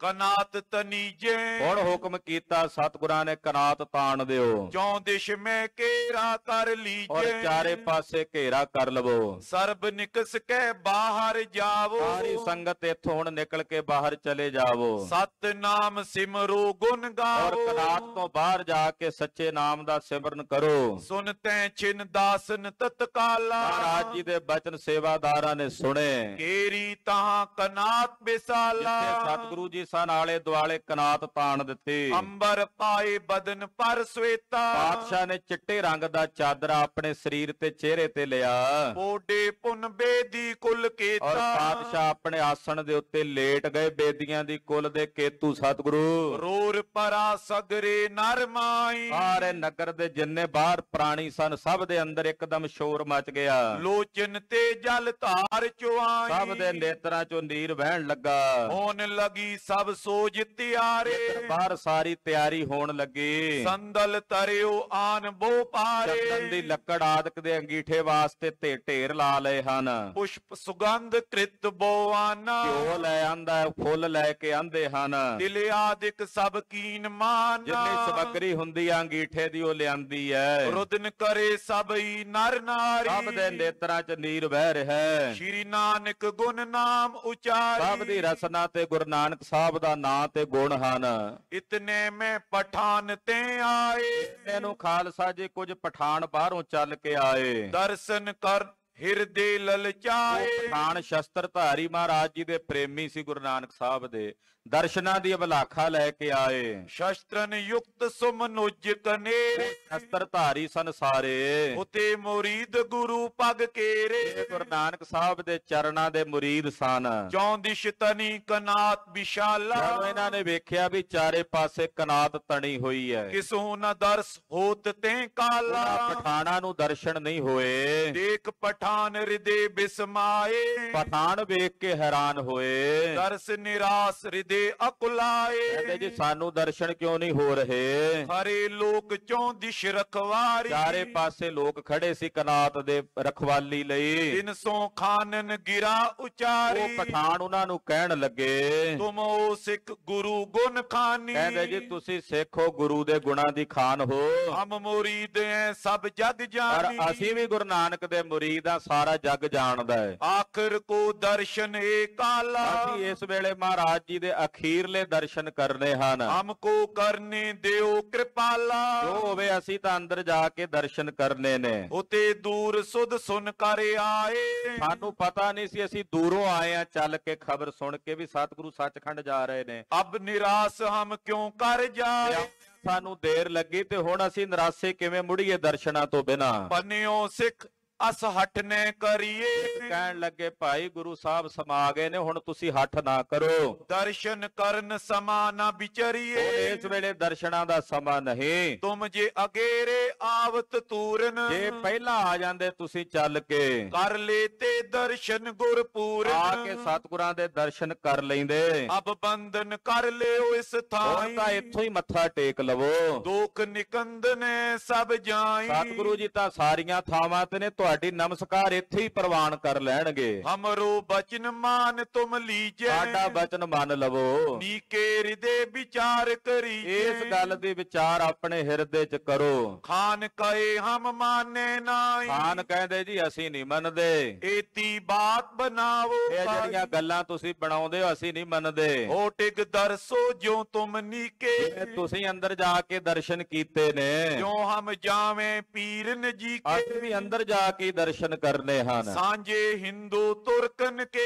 कनात तनीजे, हुण हुक्म कीता सतगुरां ने कनात ताण दिओ। चौं दिश में घेरा कर लीजे, और चारे पासे घेरा कर लवो। सर्ब निकस के बाहर जावो, सारी संगत इथों हुण निकल के बाहर चले जावो। सत नाम सिमरो गुण गावो, और कनात तो बाहर जाके सच्चे नाम दा सिमरन करो। सुनते छिन दासन तत्काला, महाराज जी दे बचन सेवादारां ने सुने। घेरी तहां कनात बिसाला, सतगुरु जी नाले दुआले कनात तान दिती। अंबर पाए बदन पर स्वेता, बादशाह ने चिट्टे रंग दा चादरा अपने शरीर ते चेहरे ते लिया। ओडे पुन बेदी कुल केता, और बादशाह अपने आसन दे उत्ते लेट गए। बेदियां दी कुल दे केतु सतगुरु, रोर परा सगरे नरमाई। सारे नगर दे जिन्ने बाहर प्राणी सन सब दे अंदर एकदम शोर मच गया। लोचन ते जल धार चुआई, सब दे नेत्रां चों नीर वहन लगा। होन लगी सब सोज त्यारे, बाहर सारी तैयारी होन लगी। संदल तरियो आन बो पारे, चंदन दी लकड़ आदक दे अंगीठे वास्ते ते ढेर ला ले हन। पुष्प सुगंध कृत बोआना, घ्यो ले आंदा फुल ले के आंदे हन। तिले आदिक सब कीन मान, जिन्नी सबकरी हुंदी अंगीठे दी ओ लियांदी है। रुदन करे सबई नर नारी, सब दे नेत्रां च नीर बह रहा है। श्री नानक गुण नाम उचारी, सब दी रसना ते गुरु नानक साहब दा ना ते गुण हन। इतने में पठान ते आए, इन्हें खालसा जी कुछ पठान बाहरों चल के आए। दर्शन कर हिरदे ललचाए, पठान शस्त्रधारी महाराज जी दे प्रेमी सी गुरु नानक साहब दे। दर्शना दी अबलाखा लेके आए। शस्त्रन युक्त सुमनुज कनेरे, शस्त्रधारी सन सारे। उते मुरीद गुरु पग केरे, गुरु नानक साहब दे चरणा दे मुरीद सन। चौंदिश तनी कनात विशाला, इन्हां ने वेख्या भी चारे पासे कनात तनी होई है। किसू न दर्श होत ते काला, पठाना नू दर्शन नहीं होए। देख पठान हृदय बिस्माए, पठान वेख के हैरान होए। दर्श निराश हृदय अकुलाए, कहते जी सानू दर्शन क्यों नहीं हो रहे। हरे लोक चों दिश रखवारी, चारे पासे लोग खड़े सी कनात दे रखवाली लई। 300 खानन गिरा उचारी, पठान उन्हां नू कहण लगे। तुम ओ सिख गुरु गुण खानी, कहते जी तुसी सिख हो गुरु दे गुणा दी खान हो। हम मुरीद हैं सब जग जानी, और असीं भी गुरु नानक दे मुरीद मेरा सारा जग जानदा है। आखिर को दर्शन एकाला, असीं इस वेले महाराज जी दे अखीरले दर्शन करने हन। हमको करने दिओ कृपाला, जो होवे असीं तां अंदर जाके दर्शन करने ने। उते दूर सुध सुन कर आए, सानू पता नहीं सी असीं दूरों आए आ चल के खबर सुन के भी सतगुरु सचखंड जा रहे ने। अब निराश हम क्यों कर जाए, सानू देर लगी ते हुण असीं निराशे किवें मुड़ीए दर्शनां तों बिना। पन्नियों सिख अस हट ने करिए, कहन लगे भाई गुरु साहब समा गए ने हुण तुसी हट ना करो। दर्शन करन समा ना विचरिए, इस वेले दर्शना दा समा नहीं। तुम जे अगेरे आवत तूरन, जे पहला आ जांदे तुसी चल के कर लेते दर्शन गुर पूरन। आके सतगुरां दे दर्शन कर लेंदे। अब बंधन कर लिओ इस थाई, तां इत्थों ही मत्था टेक लवो। दुख निकंदने सब जाई, सतगुरु जी तां सारियां थावां ते ने। तो नमस्कार इत्थे ही प्रवान कर लैणगे। हमरो बचन मान तुम लीजे, साडा बचन मान लवो। नीके हृदय विचार करिए, इस गल दी विचार अपने हृदय च करो। खान कहे हम माने नाई, खान कहंदे जी असीं नहीं मनदे। एती बात बनावो, ये जड़ियां गल्लां तुसीं बनाउंदे हो असीं नहीं मनदे। ओ टिक दरसो ज्यों तुम नीके, तुसीं अंदर जाके दर्शन कीते ने। ज्यों हम जावें पीरन जी के, असीं भी अंदर जा के दर्शन करने हन। सांझे हिंदू तुर्कन के,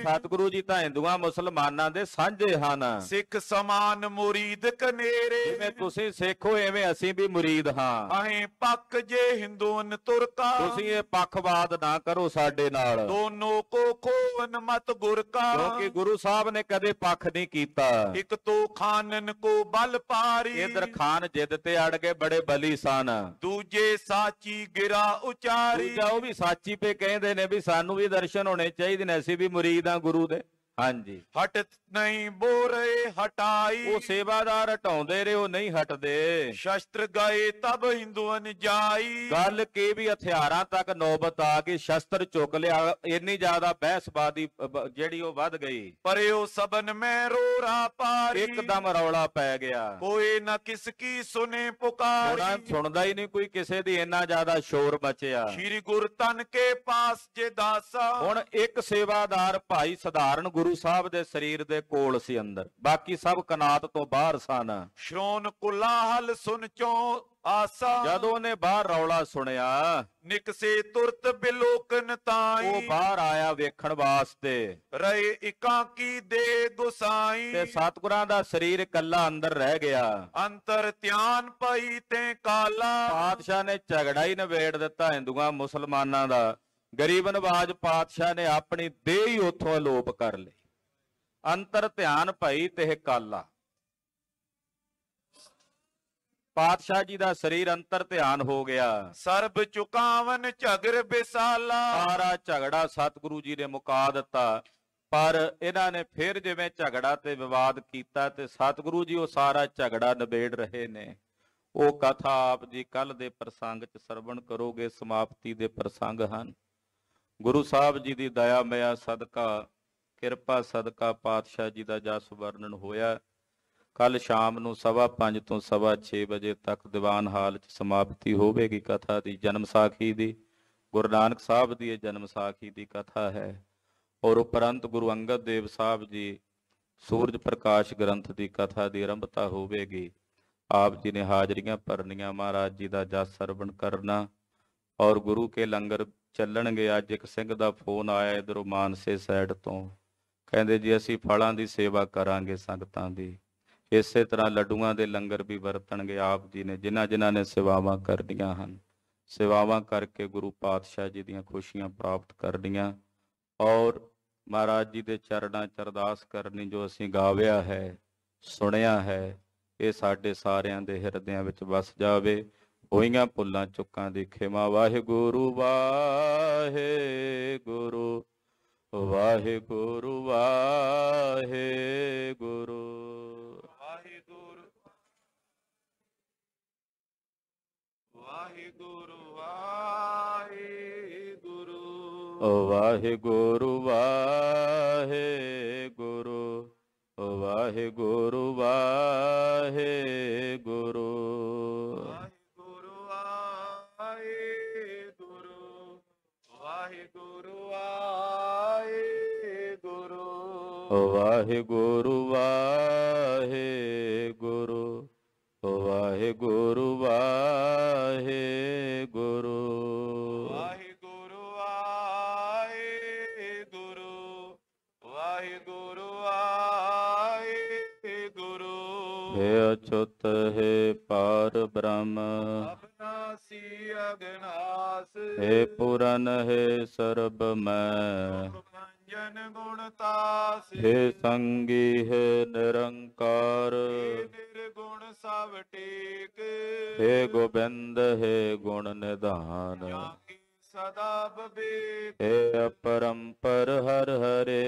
सतगुरु जी तां हिंदुआं मुसलमानां दे सांझे हन। सिख समान मुरीद कनेरे, जिवें तुसीं सिख हो एवें असीं भी मुरीद हां। अहें पक्क जे हिंदून तुर्का, तुसीं इह पक्षवाद ना करो साडे नाल। दोनों को खोवन मत गुर का, क्योंकि गुरु साहब ने कदे पक्ष नहीं कीता। इक तो खानन को बल पारी, इधर खान जिद ते अड़ के बड़े बली सन। दूजे साची गिरा उचार, ਉਹ ਵੀ ਸਾਚੀ पे ਕਹਿੰਦੇ ਨੇ ਵੀ ਸਾਨੂੰ भी दर्शन होने चाहिए ने, ਅਸੀਂ भी मुरीद हाँ गुरु दे। हाँ जी। हट नहीं बो रहे हटाई, वो सेवादार हटाउंदे रहे वो नहीं हटदे। शस्त्र गए तब हिंदुअन जाई, गल के भी हथियारां तक नौबत आ गई। शस्त्र चुक लिया, इन्नी ज्यादा बहसबाजी जेड़ी वो वध गई। परे ओ सबन में रोरा पारी, एकदम रौला पै गया। कोई न किसकी सुने पुकारी, सुनदा ही नहीं कोई किसी दी, इन्ना ज्यादा शोर मचिया। श्री गुरु तन के पास जे दासा, हुण एक सेवादार भाई सधारण गुरु साहब दे शरीर दे कोल सी अंदर, बाकी सब कनात तो बाहर सन। श्रोन कुलाहल सुन चो आसा, जदों ने बाहर रौला सुनिया। निकसे तुरत बिलोकन ताई, वो बाहर आया वेखण वास्ते। रहे एकाकी दे गुसाई, ते सतगुरां दा शरीर कल्ला अंदर रह गया। अंतर ध्यान पई ते काला, पातशाह ने झगड़ा ही नवेड़ दिता हिंदुआं मुसलमानां दा। गरीब नवाज पातशाह ने अपनी देह ही उथों अलोप कर ली। अंतर ध्यान पई ते काला, पातशाह जी दा शरीर अंतर ध्यान हो गया। सर्ब चुकावन झगर बिसाला, सारा झगड़ा सतगुरु जी ने मुका दिता। पर इन्हां ने फिर जिवें झगड़ा ते विवाद कीता ते सतगुरु जी वो सारा झगड़ा नबेड़ रहे ने। वो कथा आप जी कल दे प्रसंग च सरवण करोगे, समाप्ति दे प्रसंग हन। गुरु साहब जी दी दया मया सदका, किरपा सदका पातशाह जी दा जस वर्णन होया। कल शाम नू 5:15 तो 6:15 बजे तक दीवान हाल च समाप्ति होवेगी कथा दी। जन्म साखी दी, गुरु नानक साहब दी जन्म साखी दी कथा है। और उपरंत गुरु अंगद देव साहब जी सूरज प्रकाश ग्रंथ दी कथा दी आरंभता होवेगी। आप जी ने हाजरियां भरनियां, महाराज जी दा जस सरवण करना और गुरु के लंगर ਚੱਲਣਗੇ। ਅੱਜ ਇੱਕ ਸਿੰਘ ਦਾ ਫੋਨ ਆਇਆ ਇਧਰੋਂ ਮਾਨਸੇ ਸਾਈਡ ਤੋਂ, ਕਹਿੰਦੇ ਜੀ ਅਸੀਂ ਫਲਾਂ ਦੀ ਸੇਵਾ ਕਰਾਂਗੇ ਸੰਗਤਾਂ ਦੀ। ਇਸੇ ਤਰ੍ਹਾਂ ਲੱਡੂਆਂ ਦੇ ਲੰਗਰ ਵੀ ਵਰਤਣਗੇ ਆਪ ਜੀ ਨੇ। ਜਿਨ੍ਹਾਂ ਜਿਨ੍ਹਾਂ ਨੇ ਸੇਵਾਵਾਂ ਕਰਨੀਆਂ ਹਨ, ਸੇਵਾਵਾਂ ਕਰਕੇ ਗੁਰੂ ਪਾਤਸ਼ਾਹ ਜੀ ਦੀਆਂ ਖੁਸ਼ੀਆਂ ਪ੍ਰਾਪਤ ਕਰਨੀਆਂ। ਔਰ ਮਹਾਰਾਜ ਜੀ ਦੇ ਚਰਨਾਂ 'ਚ ਅਰਦਾਸ ਕਰਨੀ, ਜੋ ਅਸੀਂ ਗਾਵਿਆ ਹੈ, ਸੁਣਿਆ ਹੈ, ਇਹ ਸਾਡੇ ਸਾਰਿਆਂ ਦੇ ਹਿਰਦਿਆਂ ਵਿੱਚ ਵਸ ਜਾਵੇ। होइयां भुल्लां चुक्कां दी खिमा। वाहिगुरू वाहिगुरू वाहिगुरू वाहिगुरू वाहिगुरू वाहिगुरू वाहिगुरू वाहिगुरू वाहिगुरू वाहिगुरू गुरु वाहे गुरु वाहे गुरु, वाहे गुरु वाहे गुरु, वाहे गुरु वाहे गुरु, वाहे गुरु वाहे गुरु। हे अच्युत हे पार ब्रह्म अविनाशी अविनाश, हे पुराण हे सर्वमय जन गुणतास, हे संगी हे निरंकार, हे निर्गुण सब टेक, हे गोविंद हे गुण निधान, सदा विवेक, हे अपरंपर हर हरे,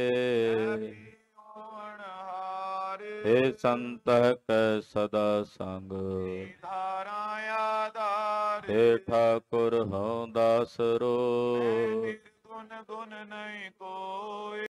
हे संत कै सदा संग, धाराया धार, हे ठाकुर हूँ दास रो, गुण गुण नहीं कोई।